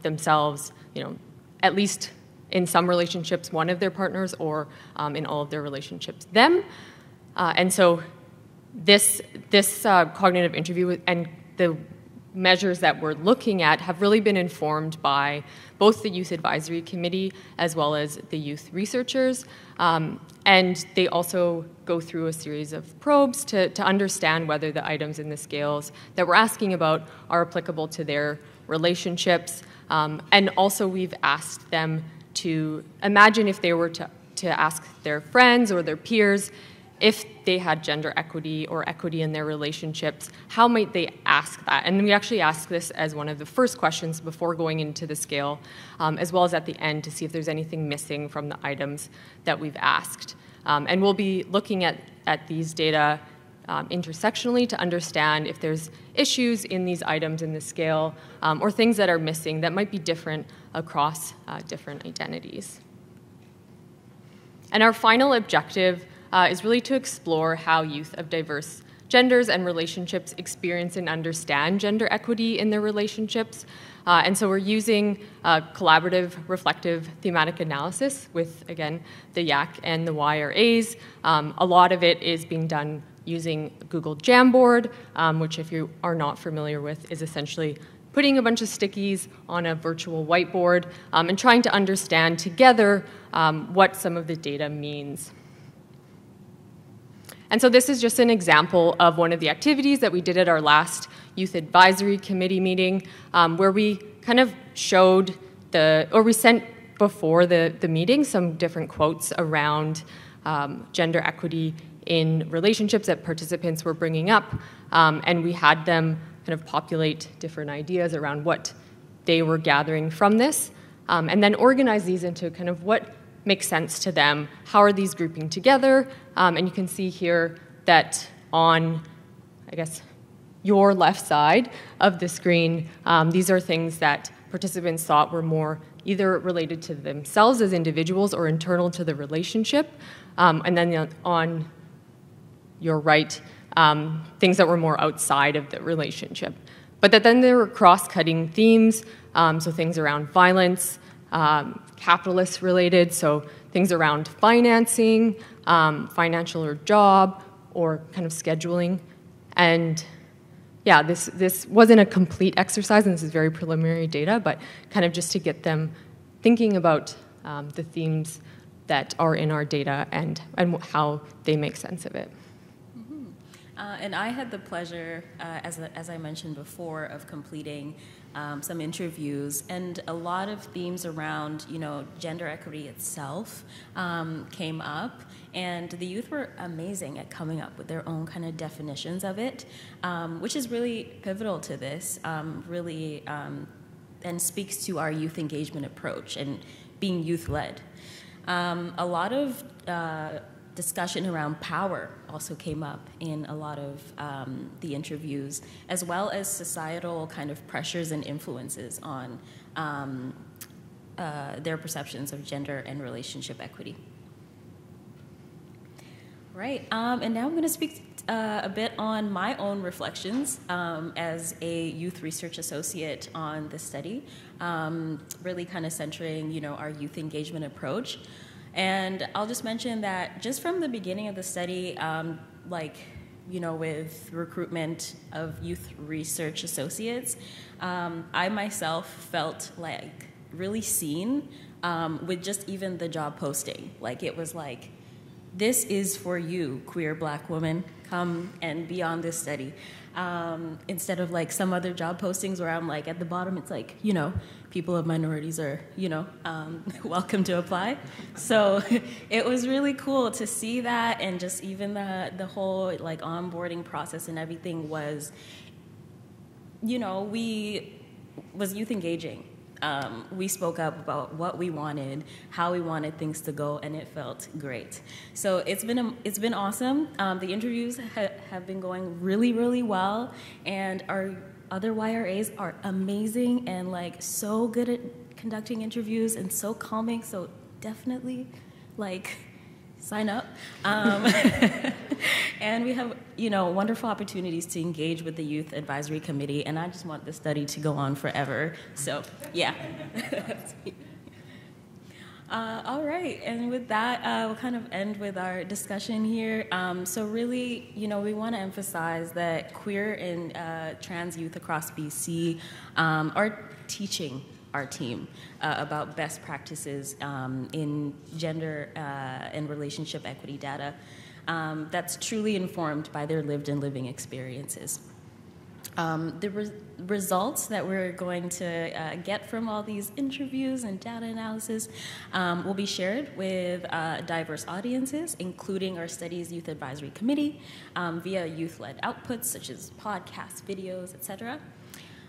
themselves, you know, at least in some relationships, one of their partners, or in all of their relationships, them. And so this cognitive interview and the measures that we're looking at have really been informed by both the Youth Advisory Committee as well as the youth researchers. And they also go through a series of probes to understand whether the items in the scales that we're asking about are applicable to their relationships. And also we've asked them to imagine if they were to ask their friends or their peers if they had gender equity or equity in their relationships, how might they ask that? And we actually ask this as one of the first questions before going into the scale, as well as at the end to see if there's anything missing from the items that we've asked. And we'll be looking at these data intersectionally to understand if there's issues in these items in the scale or things that are missing that might be different across different identities. And our final objective is really to explore how youth of diverse genders and relationships experience and understand gender equity in their relationships. And so we're using collaborative, reflective, thematic analysis with, again, the YAC and the YRAs. A lot of it is being done using Google Jamboard, which if you are not familiar with is essentially putting a bunch of stickies on a virtual whiteboard and trying to understand together what some of the data means. And so this is just an example of one of the activities that we did at our last Youth Advisory Committee meeting where we kind of showed or we sent before the meeting some different quotes around gender equity in relationships that participants were bringing up, and we had them kind of populate different ideas around what they were gathering from this, and then organize these into kind of what makes sense to them, how are these grouping together, and you can see here that on, I guess, your left side of the screen, these are things that participants thought were more either related to themselves as individuals or internal to the relationship, and then on your right, things that were more outside of the relationship. But that then there were cross-cutting themes, so things around violence, capitalist related, so things around financing, financial or job, or kind of scheduling. And yeah, this wasn't a complete exercise, and this is very preliminary data, but kind of just to get them thinking about the themes that are in our data and how they make sense of it. And I had the pleasure, as I mentioned before, of completing some interviews, and a lot of themes around, you know, gender equity itself came up, and the youth were amazing at coming up with their own kind of definitions of it, which is really pivotal to this, and speaks to our youth engagement approach and being youth-led. A lot of discussion around power also came up in a lot of the interviews, as well as societal kind of pressures and influences on their perceptions of gender and relationship equity. Right, and now I'm gonna speak a bit on my own reflections as a youth research associate on this study, really kind of centering, you know, our youth engagement approach. And I'll just mention that just from the beginning of the study, like, you know, with recruitment of youth research associates, I myself felt like really seen with just even the job posting. Like, it was like, This is for you, queer Black woman. Come and be on this study. Instead of like some other job postings where I'm like at the bottom, it's like, you know, people of minorities are, you know, welcome to apply. So it was really cool to see that, and just even the whole like onboarding process and everything was, you know, was youth engaging. We spoke up about what we wanted, how we wanted things to go, and it felt great. So it's been awesome. The interviews have been going really, really well, and our other YRAs are amazing and like so good at conducting interviews and so calming. So definitely, like, sign up. And we have, you know, wonderful opportunities to engage with the Youth Advisory Committee, and I just want this study to go on forever. So, yeah. All right, and with that, we'll kind of end with our discussion here. So really, you know, we want to emphasize that queer and trans youth across BC are teaching our team about best practices in gender and relationship equity data that's truly informed by their lived and living experiences. The results that we're going to get from all these interviews and data analysis will be shared with diverse audiences, including our study's Youth Advisory Committee, via youth-led outputs such as podcasts, videos, etc.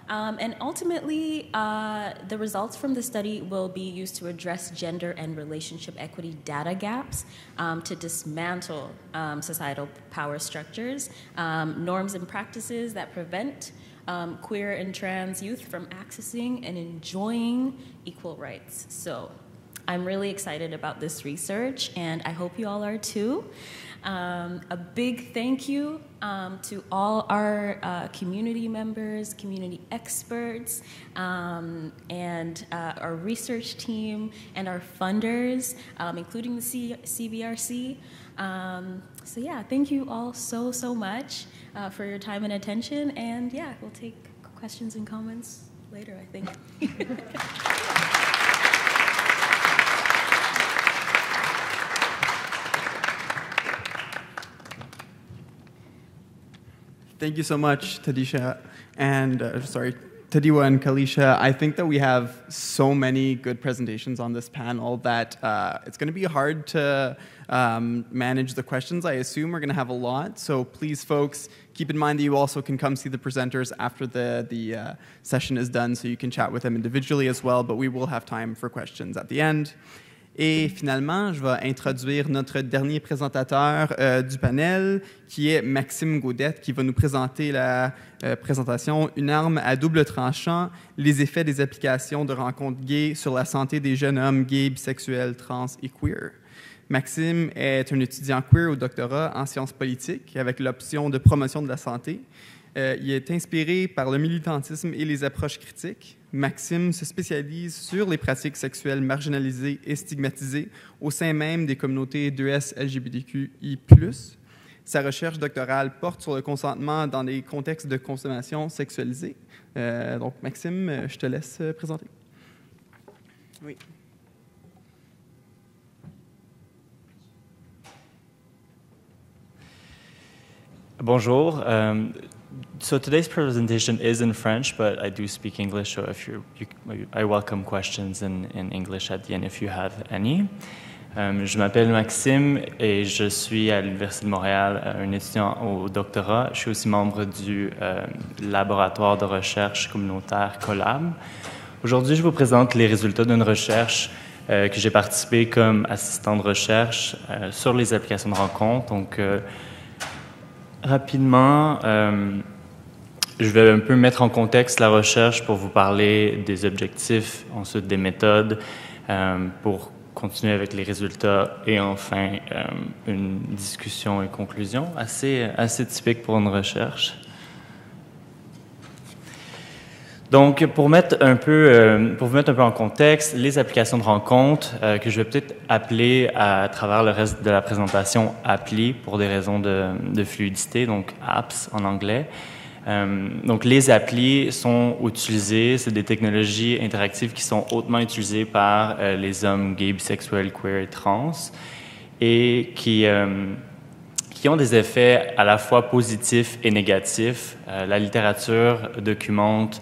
And ultimately, the results from the study will be used to address gender and relationship equity data gaps, to dismantle societal power structures, norms and practices that prevent queer and trans youth from accessing and enjoying equal rights. So I'm really excited about this research, and I hope you all are too. A big thank you to all our community members, community experts, and our research team, and our funders, including the CBRC. So yeah, thank you all so, so much for your time and attention. And yeah, we'll take questions and comments later, I think. Thank you so much, Tadisha, and sorry, Tadiwa and Kalisha. I think that we have so many good presentations on this panel that it's going to be hard to manage the questions. I assume we're going to have a lot, so please, folks, keep in mind that you also can come see the presenters after the session is done, so you can chat with them individually as well, but we will have time for questions at the end. Et finalement, je vais introduire notre dernier présentateur du panel, qui est Maxime Gaudette, qui va nous présenter la présentation « Une arme à double tranchant, les effets des applications de rencontres gays sur la santé des jeunes hommes gays, bisexuels, trans et queer ». Maxime est un étudiant queer au doctorat en sciences politiques avec l'option de promotion de la santé. Il est inspiré par le militantisme et les approches critiques. Maxime se spécialise sur les pratiques sexuelles marginalisées et stigmatisées au sein même des communautés 2SLGBTQI+. Sa recherche doctorale porte sur le consentement dans les contextes de consommation sexualisée. Donc, Maxime, je te laisse présenter. Oui. Bonjour. So today's presentation is in French, but I do speak English, so if I welcome questions in English at the end if you have any. Je m'appelle Maxime et je suis à l'Université de Montréal, un étudiant au doctorat. Je suis aussi membre du laboratoire de recherche communautaire Collab. Aujourd'hui, je vous présente les résultats d'une recherche que j'ai participé comme assistant de recherche sur les applications de rencontre. Donc, rapidement, je vais un peu mettre en contexte la recherche pour vous parler des objectifs, ensuite des méthodes, pour continuer avec les résultats et enfin une discussion et conclusion assez typique pour une recherche. Donc, pour vous mettre un peu en contexte, les applications de rencontre, que je vais peut-être appeler à travers le reste de la présentation « appli » pour des raisons de fluidité, donc « apps » en anglais. Donc, les applis sont utilisées, c'est des technologies interactives qui sont hautement utilisées par les hommes gays, bisexuels, queer et trans. et qui ont des effets à la fois positifs et négatifs. La littérature documente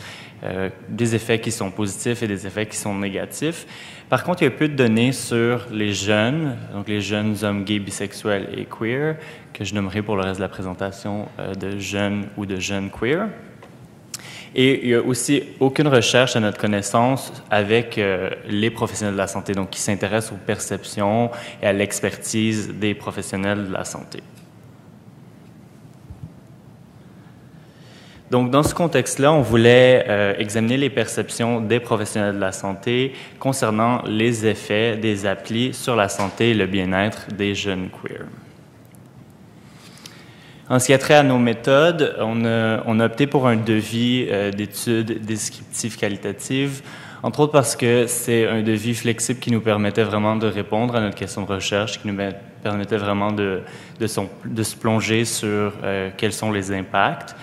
des effets qui sont positifs et des effets qui sont négatifs. Par contre, il y a peu de données sur les jeunes, donc les jeunes hommes gays, bisexuels et queer, que je nommerai pour le reste de la présentation de jeunes ou de jeunes queer. Et il n'y a aussi aucune recherche à notre connaissance avec les professionnels de la santé, donc qui s'intéressent aux perceptions et à l'expertise des professionnels de la santé. Donc, dans ce contexte-là, on voulait examiner les perceptions des professionnels de la santé concernant les effets des applis sur la santé et le bien-être des jeunes queer. En ce qui a trait à nos méthodes, on a opté pour un devis d'études descriptives qualitatives, entre autres parce que c'est un devis flexible qui nous permettait vraiment de répondre à notre question de recherche, qui nous permettait vraiment de se plonger sur quels sont les impacts.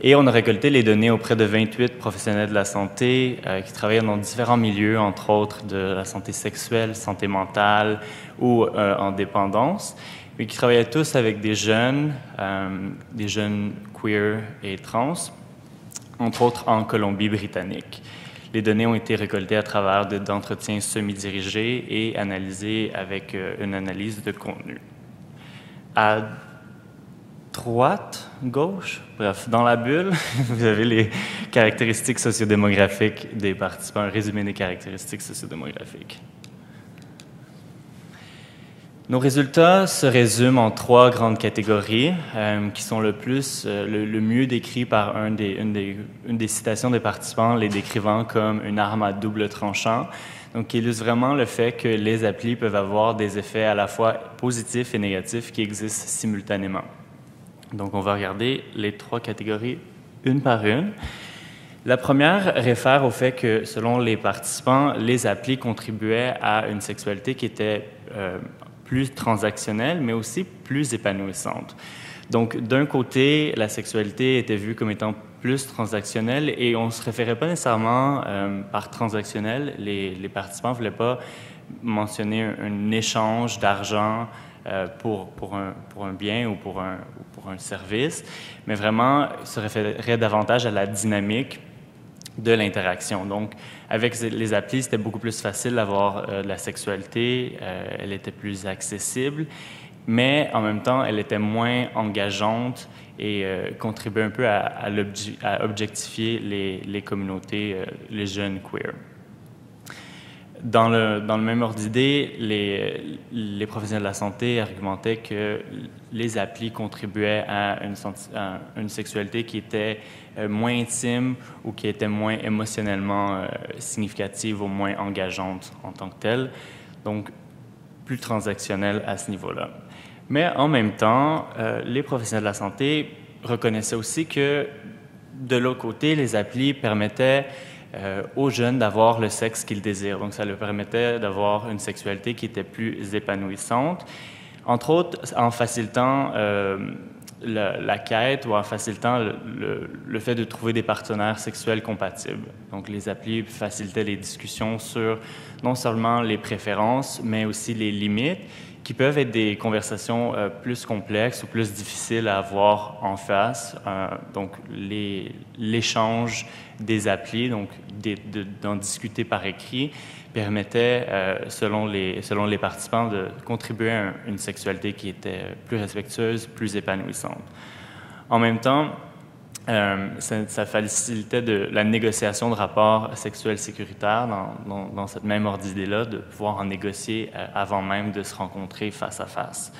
Et on a récolté les données auprès de 28 professionnels de la santé qui travaillent dans différents milieux, entre autres de la santé sexuelle, santé mentale ou en dépendance, mais qui travaillaient tous avec des jeunes queer et trans, entre autres en Colombie-Britannique. Les données ont été récoltées à travers d'entretiens semi-dirigés et analysées avec une analyse de contenu. À droite, gauche, bref, dans la bulle, vous avez les caractéristiques sociodémographiques des participants, un résumé des caractéristiques sociodémographiques. Nos résultats se résument en trois grandes catégories qui sont le mieux décrits par une des citations des participants, les décrivant comme une arme à double tranchant, donc qui illustre vraiment le fait que les applis peuvent avoir des effets à la fois positifs et négatifs qui existent simultanément. Donc, on va regarder les trois catégories une par une. La première réfère au fait que, selon les participants, les applis contribuaient à une sexualité qui était plus transactionnelle, mais aussi plus épanouissante. Donc, d'un côté, la sexualité était vue comme étant plus transactionnelle et on ne se référait pas nécessairement par transactionnel. Les participants ne voulaient pas mentionner un échange d'argent pour un bien ou pour un service, mais vraiment se référerait davantage à la dynamique de l'interaction. Donc, avec les applis, c'était beaucoup plus facile d'avoir de la sexualité, elle était plus accessible, mais en même temps, elle était moins engageante et contribuait un peu à objectifier les communautés, les jeunes queer. Dans le même ordre d'idée, les professionnels de la santé argumentaient que les applis contribuaient à une sexualité qui était moins intime ou qui était moins émotionnellement significative ou moins engageante en tant que telle, donc plus transactionnelle à ce niveau-là. Mais en même temps, les professionnels de la santé reconnaissaient aussi que, de l'autre côté, les applis permettaient aux jeunes d'avoir le sexe qu'ils désirent. Donc, ça leur permettait d'avoir une sexualité qui était plus épanouissante, entre autres en facilitant la quête ou en facilitant le fait de trouver des partenaires sexuels compatibles. Donc, les applis facilitaient les discussions sur non seulement les préférences, mais aussi les limites, qui peuvent être des conversations plus complexes ou plus difficiles à avoir en face. Donc, l'échange des applis, donc d'en discuter par écrit, permettait, selon les participants, de contribuer à une sexualité qui était plus respectueuse, plus épanouissante. En même temps, ça facilitait la négociation de rapports sexuels sécuritaires dans cette même ordre d'idée-là, de pouvoir en négocier avant même de se rencontrer face à face.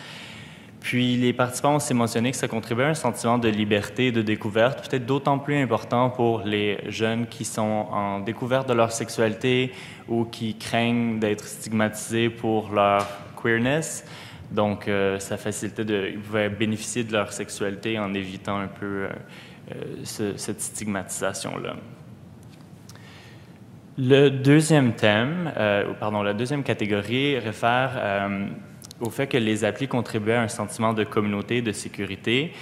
Puis les participants ont aussi mentionné que ça contribuait à un sentiment de liberté et de découverte, peut-être d'autant plus important pour les jeunes qui sont en découverte de leur sexualité ou qui craignent d'être stigmatisés pour leur queerness. Donc ça facilitait ils pouvaient bénéficier de leur sexualité en évitant un peu cette stigmatisation-là. Le deuxième thème, la deuxième catégorie réfère au fait que les applis contribuaient à un sentiment de communauté, de sécurité,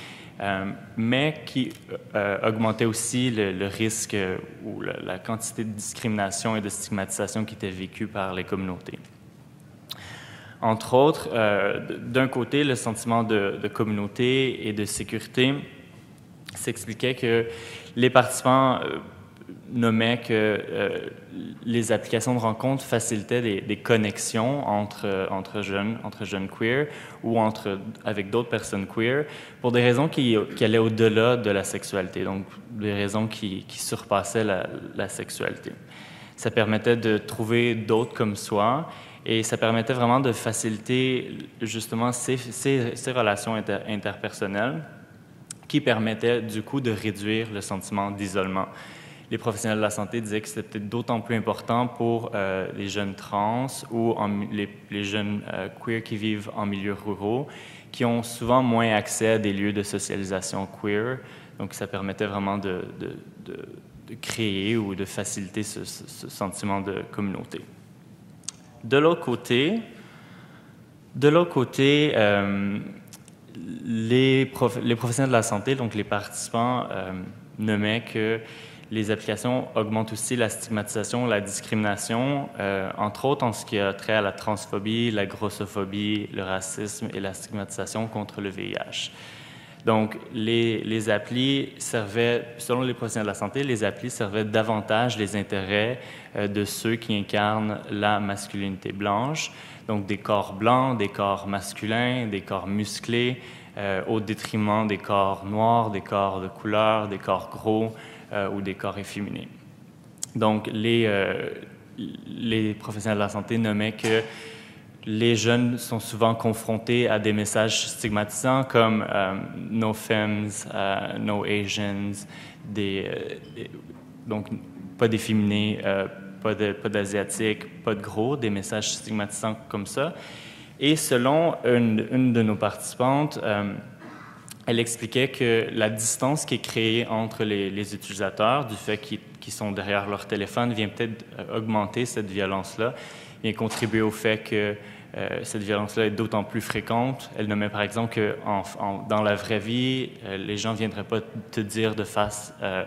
mais qui augmentait aussi le risque ou la quantité de discrimination et de stigmatisation qui était vécue par les communautés. Entre autres, d'un côté, le sentiment de communauté et de sécurité s'expliquait que les participants nommaient que les applications de rencontres facilitaient des connexions entre jeunes queer ou avec d'autres personnes queer pour des raisons qui allaient au-delà de la sexualité, donc des raisons qui surpassaient la sexualité. Ça permettait de trouver d'autres comme soi et ça permettait vraiment de faciliter justement ces relations interpersonnelles qui permettaient du coup de réduire le sentiment d'isolement. Les professionnels de la santé disaient que c'était d'autant plus important pour les jeunes trans ou les jeunes queer qui vivent en milieux ruraux, qui ont souvent moins accès à des lieux de socialisation queer. Donc ça permettait vraiment de créer ou de faciliter ce sentiment de communauté. De l'autre côté, les professionnels de la santé, donc les participants, nommaient que les applications augmentent aussi la stigmatisation, la discrimination, entre autres en ce qui a trait à la transphobie, la grossophobie, le racisme et la stigmatisation contre le VIH. Donc, les applis servaient, selon les professionnels de la santé, les applis servaient davantage les intérêts de ceux qui incarnent la masculinité blanche, donc des corps blancs, des corps masculins, des corps musclés, au détriment des corps noirs, des corps de couleur, des corps gros, ou des corps efféminés. Donc, les professionnels de la santé nommaient que les jeunes sont souvent confrontés à des messages stigmatisants comme « no femmes no Asians », donc pas d'efféminés, pas d'asiatiques, pas de gros, des messages stigmatisants comme ça. Et selon une de nos participantes, elle expliquait que la distance qui est créée entre les utilisateurs, du fait qu'ils sont derrière leur téléphone, vient peut-être augmenter cette violence-là, vient contribuer au fait que cette violence-là est d'autant plus fréquente. Elle nommait par exemple que dans la vraie vie, les gens ne viendraient pas te dire de face « je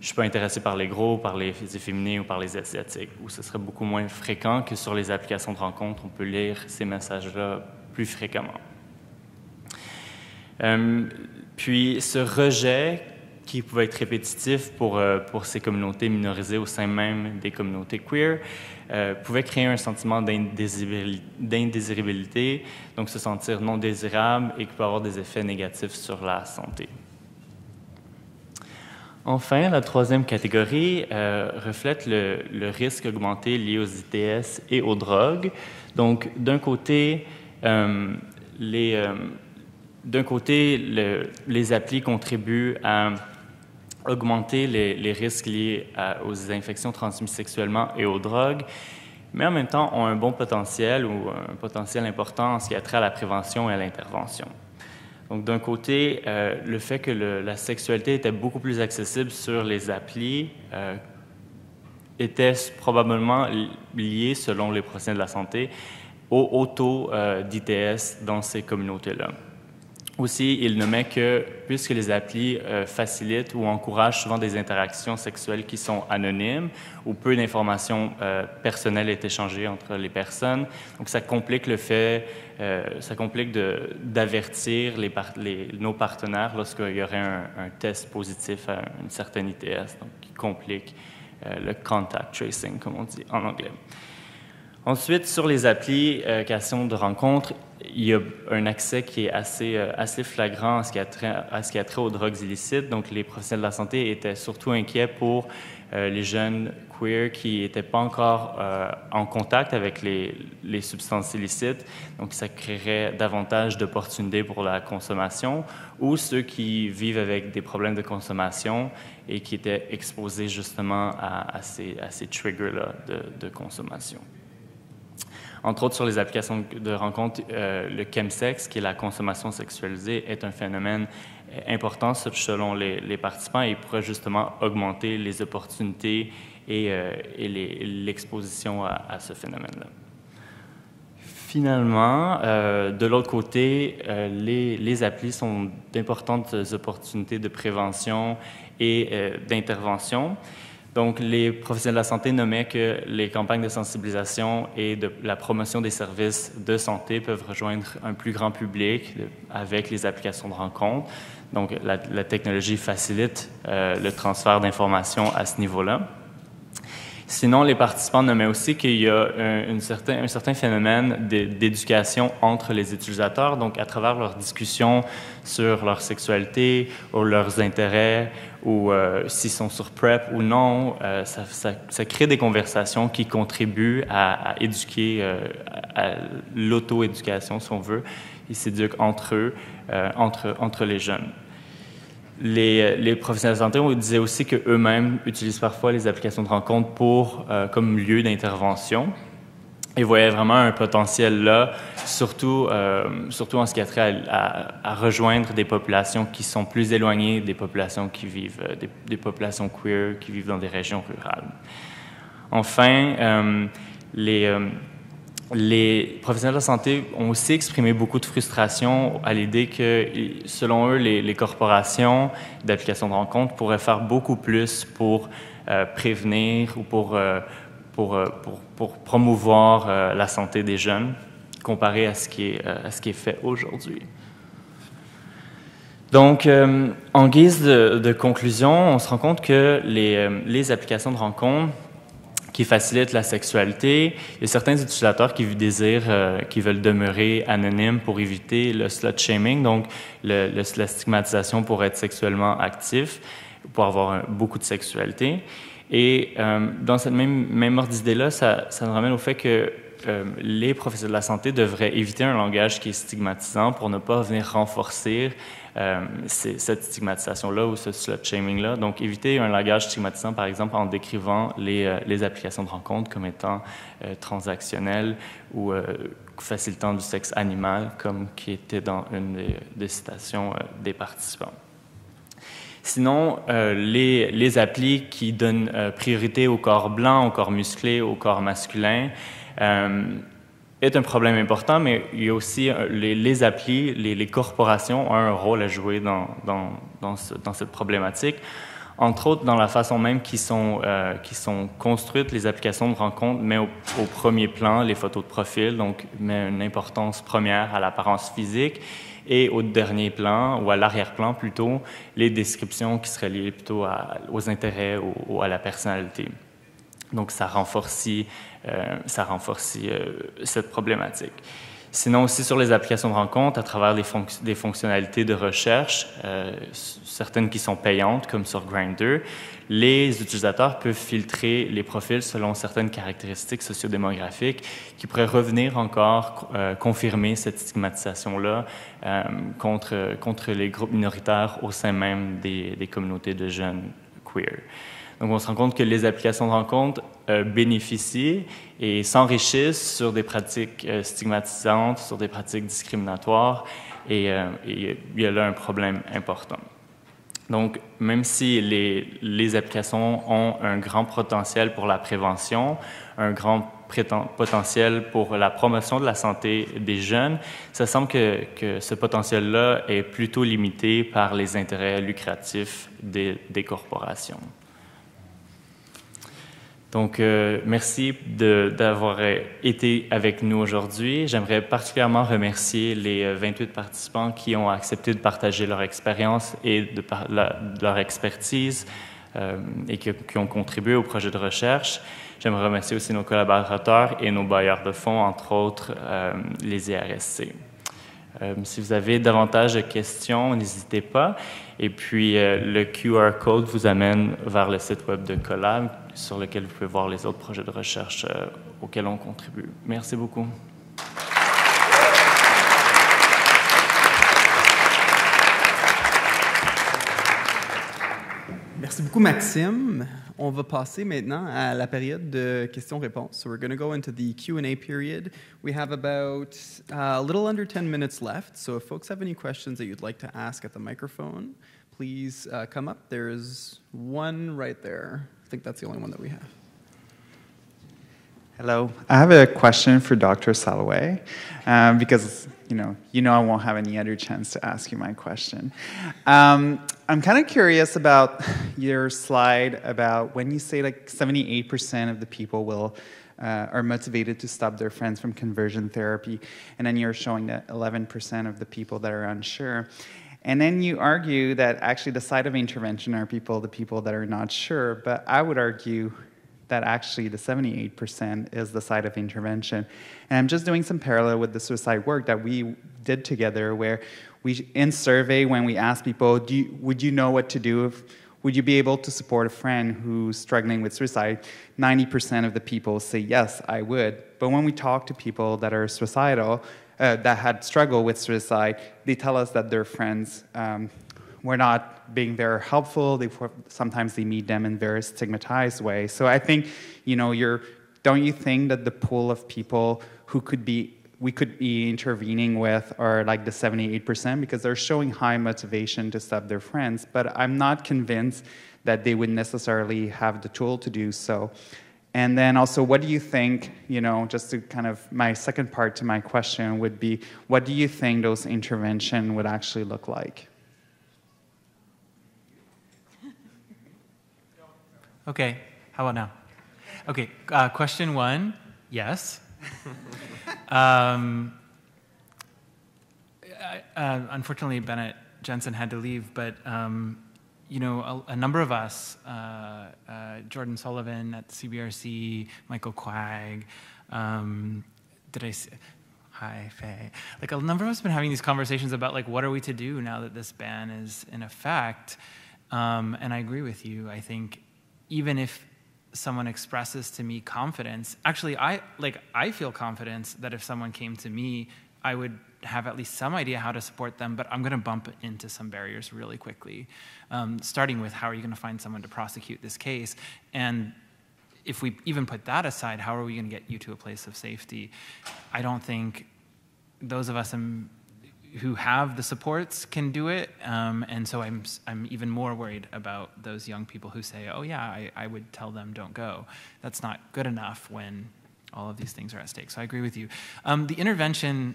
ne suis pas intéressé par les gros, par les efféminés ou par les asiatiques », ou ce serait beaucoup moins fréquent que sur les applications de rencontre, on peut lire ces messages-là plus fréquemment. Puis ce rejet qui pouvait être répétitif pour ces communautés minorisées au sein même des communautés queer pouvait créer un sentiment d'indésirabilité, donc se sentir non désirable et qui peut avoir des effets négatifs sur la santé. Enfin, la troisième catégorie reflète le risque augmenté lié aux ITS et aux drogues. Donc d'un côté, les applis contribuent à augmenter les risques liés aux infections transmises sexuellement et aux drogues, mais en même temps ont un bon potentiel ou un potentiel important en ce qui a trait à la prévention et à l'intervention. Donc, d'un côté, le fait que la sexualité était beaucoup plus accessible sur les applis était probablement lié, selon les professionnels de la santé, au haut taux d'ITS dans ces communautés-là. Aussi, il nommait que, puisque les applis facilitent ou encouragent souvent des interactions sexuelles qui sont anonymes, où peu d'informations personnelles est échangée entre les personnes, donc ça complique le fait, ça complique d'avertir nos partenaires lorsqu'il y aurait un test positif à une certaine ITS, donc qui complique le contact tracing, comme on dit en anglais. Ensuite, sur les applications de rencontres, il y a un accès qui est assez flagrant à ce qui a trait aux drogues illicites. Donc, les professionnels de la santé étaient surtout inquiets pour les jeunes queer qui n'étaient pas encore en contact avec les substances illicites. Donc, ça créerait davantage d'opportunités pour la consommation ou ceux qui vivent avec des problèmes de consommation et qui étaient exposés justement à ces triggers-là de consommation. Entre autres, sur les applications de rencontre, le chemsex, qui est la consommation sexualisée, est un phénomène important selon les participants et pourrait justement augmenter les opportunités et l'exposition à ce phénomène-là. Finalement, de l'autre côté, les applis sont d'importantes opportunités de prévention et d'intervention. Donc, les professionnels de la santé nommaient que les campagnes de sensibilisation et de la promotion des services de santé peuvent rejoindre un plus grand public avec les applications de rencontres. Donc, la technologie facilite le transfert d'informations à ce niveau-là. Sinon, les participants nommaient aussi qu'il y a un certain phénomène d'éducation entre les utilisateurs, donc à travers leurs discussions sur leur sexualité ou leurs intérêts, ou s'ils sont sur PrEP ou non, ça crée des conversations qui contribuent à éduquer, à l'auto-éducation, si on veut. Ils s'éduquent entre eux, entre les jeunes. Les professionnels de santé disaient aussi qu'eux-mêmes utilisent parfois les applications de rencontre comme lieu d'intervention et voyaient vraiment un potentiel là, surtout en ce qui a trait à rejoindre des populations qui sont plus éloignées des populations qui vivent, des populations queer qui vivent dans des régions rurales. Enfin, les professionnels de la santé ont aussi exprimé beaucoup de frustration à l'idée que, selon eux, les corporations d'applications de rencontres pourraient faire beaucoup plus pour prévenir ou pour promouvoir la santé des jeunes, comparé à ce qui est fait aujourd'hui. Donc, en guise de conclusion, on se rend compte que les applications de rencontres qui facilite la sexualité. Il y a certains utilisateurs qui désirent, qui veulent demeurer anonymes pour éviter le slut-shaming, donc la stigmatisation pour être sexuellement actif, pour avoir beaucoup de sexualité. Et dans cette même ordre d'idée-là, ça nous ramène au fait que les professionnels de la santé devraient éviter un langage qui est stigmatisant pour ne pas venir renforcer cette stigmatisation-là ou ce slut-shaming-là. Donc, éviter un langage stigmatisant, par exemple, en décrivant les applications de rencontre comme étant transactionnelles ou facilitant du sexe animal, comme qui était dans une des citations des participants. Sinon, les applis qui donnent priorité au corps blanc, au corps musclé, au corps masculin, est un problème important, mais il y a aussi les applis, les corporations ont un rôle à jouer dans cette problématique, entre autres dans la façon même qu'ils sont construites, les applications de rencontre met au premier plan les photos de profil, donc met une importance première à l'apparence physique, et au dernier plan, ou à l'arrière-plan plutôt, les descriptions qui seraient liées plutôt aux intérêts ou à la personnalité. Donc, ça renforce cette problématique. Sinon, aussi sur les applications de rencontre, à travers des fonctionnalités de recherche, certaines qui sont payantes, comme sur Grindr, les utilisateurs peuvent filtrer les profils selon certaines caractéristiques sociodémographiques qui pourraient revenir encore confirmer cette stigmatisation-là contre les groupes minoritaires au sein même des communautés de jeunes queer. Donc, on se rend compte que les applications de rencontre bénéficient et s'enrichissent sur des pratiques stigmatisantes, sur des pratiques discriminatoires, et il y a là un problème important. Donc, même si les applications ont un grand potentiel pour la prévention, un grand potentiel pour la promotion de la santé des jeunes, ça semble que ce potentiel-là est plutôt limité par les intérêts lucratifs des corporations. Donc, merci d'avoir été avec nous aujourd'hui. J'aimerais particulièrement remercier les 28 participants qui ont accepté de partager leur expérience et de leur expertise et qui ont contribué au projet de recherche. J'aimerais remercier aussi nos collaborateurs et nos bailleurs de fonds, entre autres les IRSC. Si vous avez davantage de questions, n'hésitez pas. Et puis, le QR code vous amène vers le site web de Collab, sur lequel vous pouvez voir les autres projets de recherche auxquels on contribue. Merci beaucoup. Merci beaucoup, Maxime. On va passer maintenant à la période de questions-réponses. So we're going to go into the Q&A period. We have about a little under 10 minutes left. So if folks have any questions that you'd like to ask at the microphone, please come up. There's one right there. I think that's the only one that we have. Hello. I have a question for Dr. Salloway, because, you know I won't have any other chance to ask you my question. I'm kind of curious about your slide about when you say like 78% of the people will are motivated to stop their friends from conversion therapy, and then you're showing that 11% of the people that are unsure. And then you argue that actually the side of intervention are the people that are not sure, but I would argue that actually the 78% is the side of intervention. And I'm just doing some parallel with the suicide work that we did together, where we, in survey, when we asked people, would you know what to do, would you be able to support a friend who's struggling with suicide? 90% of the people say, yes, I would. But when we talk to people that are suicidal, that had struggled with suicide, they tell us that their friends were not being very helpful. Sometimes they meet them in very stigmatized ways. So I think, you know, don't you think that the pool of people who we could be intervening with are like the 78%, because they're showing high motivation to stop their friends, but I'm not convinced that they would necessarily have the tool to do so. And then also, what do you think, you know, just to kind of, my second part to my question would be, what do you think those intervention would actually look like? Okay, how about now? Okay, question one, yes. Unfortunately, Bennett Jensen had to leave, but you know, a number of us, Jordan Sullivan at CBRC, Michael Quagg, hi, Faye. Like, a number of us have been having these conversations about, like, what are we to do now that this ban is in effect? And I agree with you. I think even if someone expresses to me confidence, actually, I feel confidence that if someone came to me, I would have at least some idea how to support them, but I'm going to bump into some barriers really quickly, starting with, how are you going to find someone to prosecute this case? And if we even put that aside, how are we going to get you to a place of safety? I don't think those of us who have the supports can do it, and so I'm even more worried about those young people who say, oh yeah, I would tell them don't go. That's not good enough when all of these things are at stake. So I agree with you. The intervention,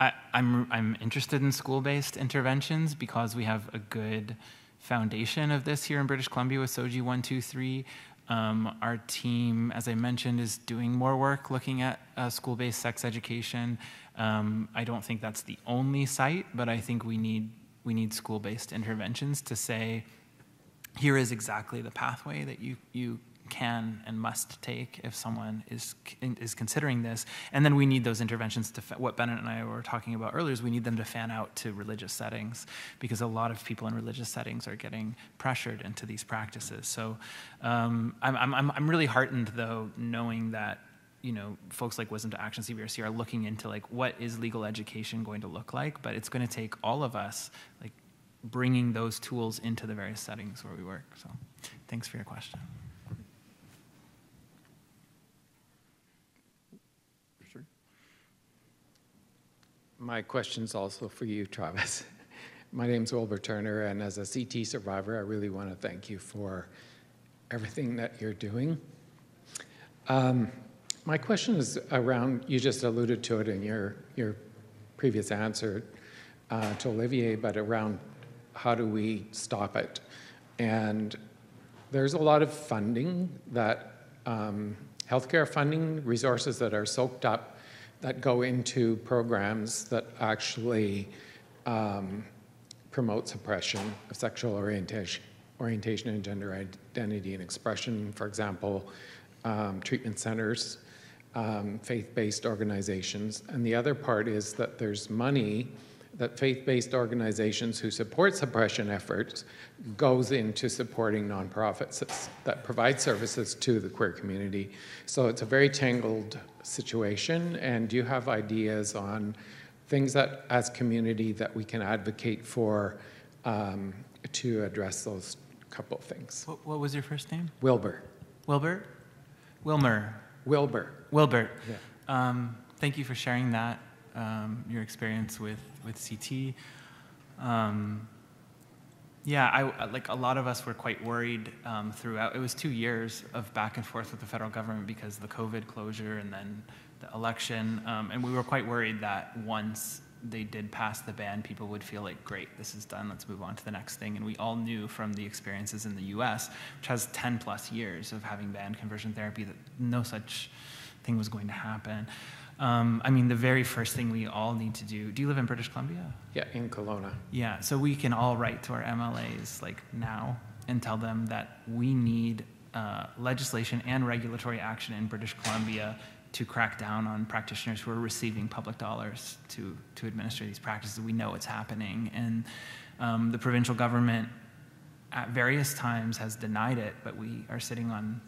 I'm interested in school-based interventions because we have a good foundation of this here in British Columbia with SOGI 123. Our team, as I mentioned, is doing more work looking at school-based sex education. I don't think that's the only site, but I think we need school-based interventions to say, here is exactly the pathway that you can and must take if someone is considering this. And then we need those interventions to, what Bennett and I were talking about earlier, is we need them to fan out to religious settings, because a lot of people in religious settings are getting pressured into these practices. So I'm really heartened, though, knowing that, you know, folks like Wisdom to Action, CBRC, are looking into, like, what is legal education going to look like? But it's going to take all of us, like, bringing those tools into the various settings where we work. So thanks for your question. My question's also for you, Travis. My name's Wilbur Turner, and as a CT survivor, I really want to thank you for everything that you're doing. My question is around, you just alluded to it in your previous answer to Olivier, but around how do we stop it? And there's a lot of funding that, healthcare funding, resources that are soaked up that go into programs that actually promote suppression of sexual orientation and gender identity and expression. For example, treatment centers, faith-based organizations. And the other part is that there's money that faith-based organizations who support suppression efforts goes into supporting nonprofits that provide services to the queer community. So it's a very tangled situation, and do you have ideas on things that, as community, that we can advocate for to address those couple of things? What was your first name? Wilbur. Wilbur? Wilmer. Wilbur. Wilbur. Yeah. Thank you for sharing that. Your experience with CT. Like, a lot of us were quite worried throughout. It was 2 years of back and forth with the federal government because of the COVID closure and then the election. And we were quite worried that once they did pass the ban, people would feel like, great, this is done, let's move on to the next thing. And we all knew from the experiences in the US, which has 10 plus years of having banned conversion therapy, that no such thing was going to happen. I mean, the very first thing we all need to do, do you live in British Columbia? Yeah, in Kelowna. Yeah, so we can all write to our MLAs like now and tell them that we need legislation and regulatory action in British Columbia to crack down on practitioners who are receiving public dollars to administer these practices. We know it's happening, and the provincial government at various times has denied it, but we are sitting on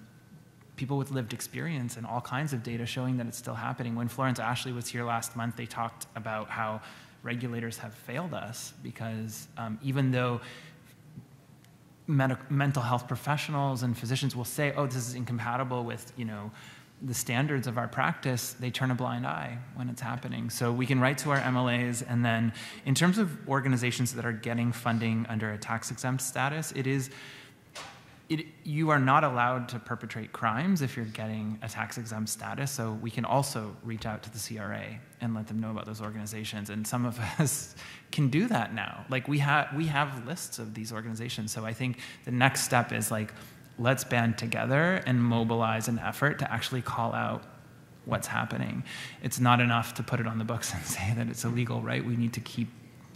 people with lived experience and all kinds of data showing that it's still happening. When Florence Ashley was here last month, they talked about how regulators have failed us because even though mental health professionals and physicians will say, oh, this is incompatible with, you know, the standards of our practice, they turn a blind eye when it's happening. So we can write to our MLAs, and then in terms of organizations that are getting funding under a tax-exempt status, you are not allowed to perpetrate crimes if you're getting a tax-exempt status, so we can also reach out to the CRA and let them know about those organizations, and some of us can do that now. Like, we have lists of these organizations, so I think the next step is, like, let's band together and mobilize an effort to actually call out what's happening. It's not enough to put it on the books and say that it's illegal, right? We need to keep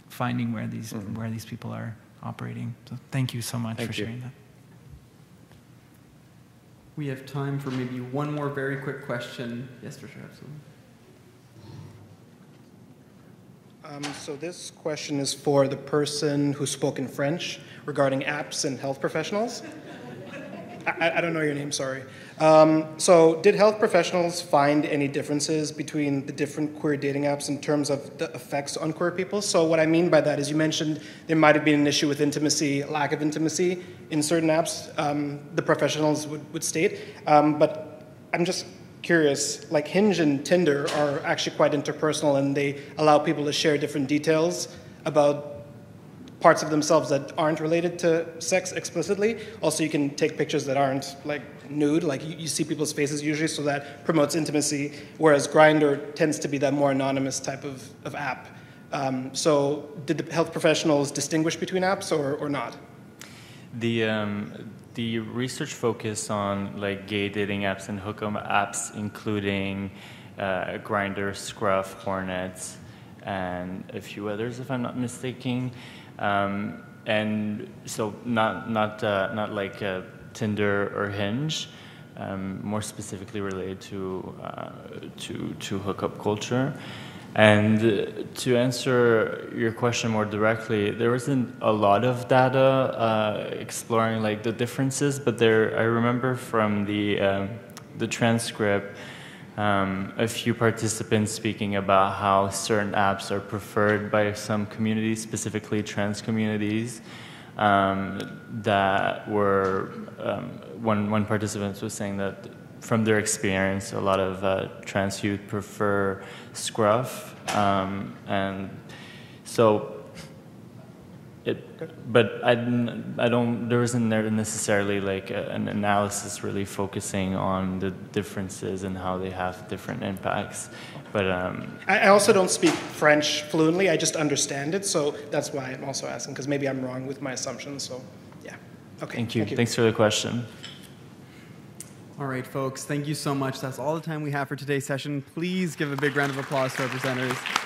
finding where these, where these people are operating. So thank you so much for sharing that. We have time for maybe one more very quick question. Yes, for sure, absolutely. So this question is for the person who spoke in French regarding apps and health professionals. I don't know your name, sorry. So did health professionals find any differences between the different queer dating apps in terms of the effects on queer people? So what I mean by that is you mentioned there might have been an issue with intimacy, lack of intimacy in certain apps, the professionals would state. But I'm just curious, like Hinge and Tinder are actually quite interpersonal, and they allow people to share different details about parts of themselves that aren't related to sex explicitly. Also, you can take pictures that aren't like nude, like you see people's faces usually, so that promotes intimacy, whereas Grindr tends to be that more anonymous type of app. So did the health professionals distinguish between apps or not? The research focused on like gay dating apps and hookup apps, including Grindr, Scruff, Hornets, and a few others, if I'm not mistaken. And so not like Tinder or Hinge, more specifically related to hookup culture. And to answer your question more directly, there wasn't a lot of data exploring like the differences, but there I remember from the transcript a few participants speaking about how certain apps are preferred by some communities, specifically trans communities, that were, one participant was saying that from their experience, a lot of trans youth prefer Scruff, and so, there isn't necessarily like an analysis really focusing on the differences and how they have different impacts. But I also don't speak French fluently. I just understand it, so that's why I'm also asking, because maybe I'm wrong with my assumptions. So, yeah. Okay. Thank you. Thanks for the question. All right, folks. Thank you so much. That's all the time we have for today's session. Please give a big round of applause to our presenters.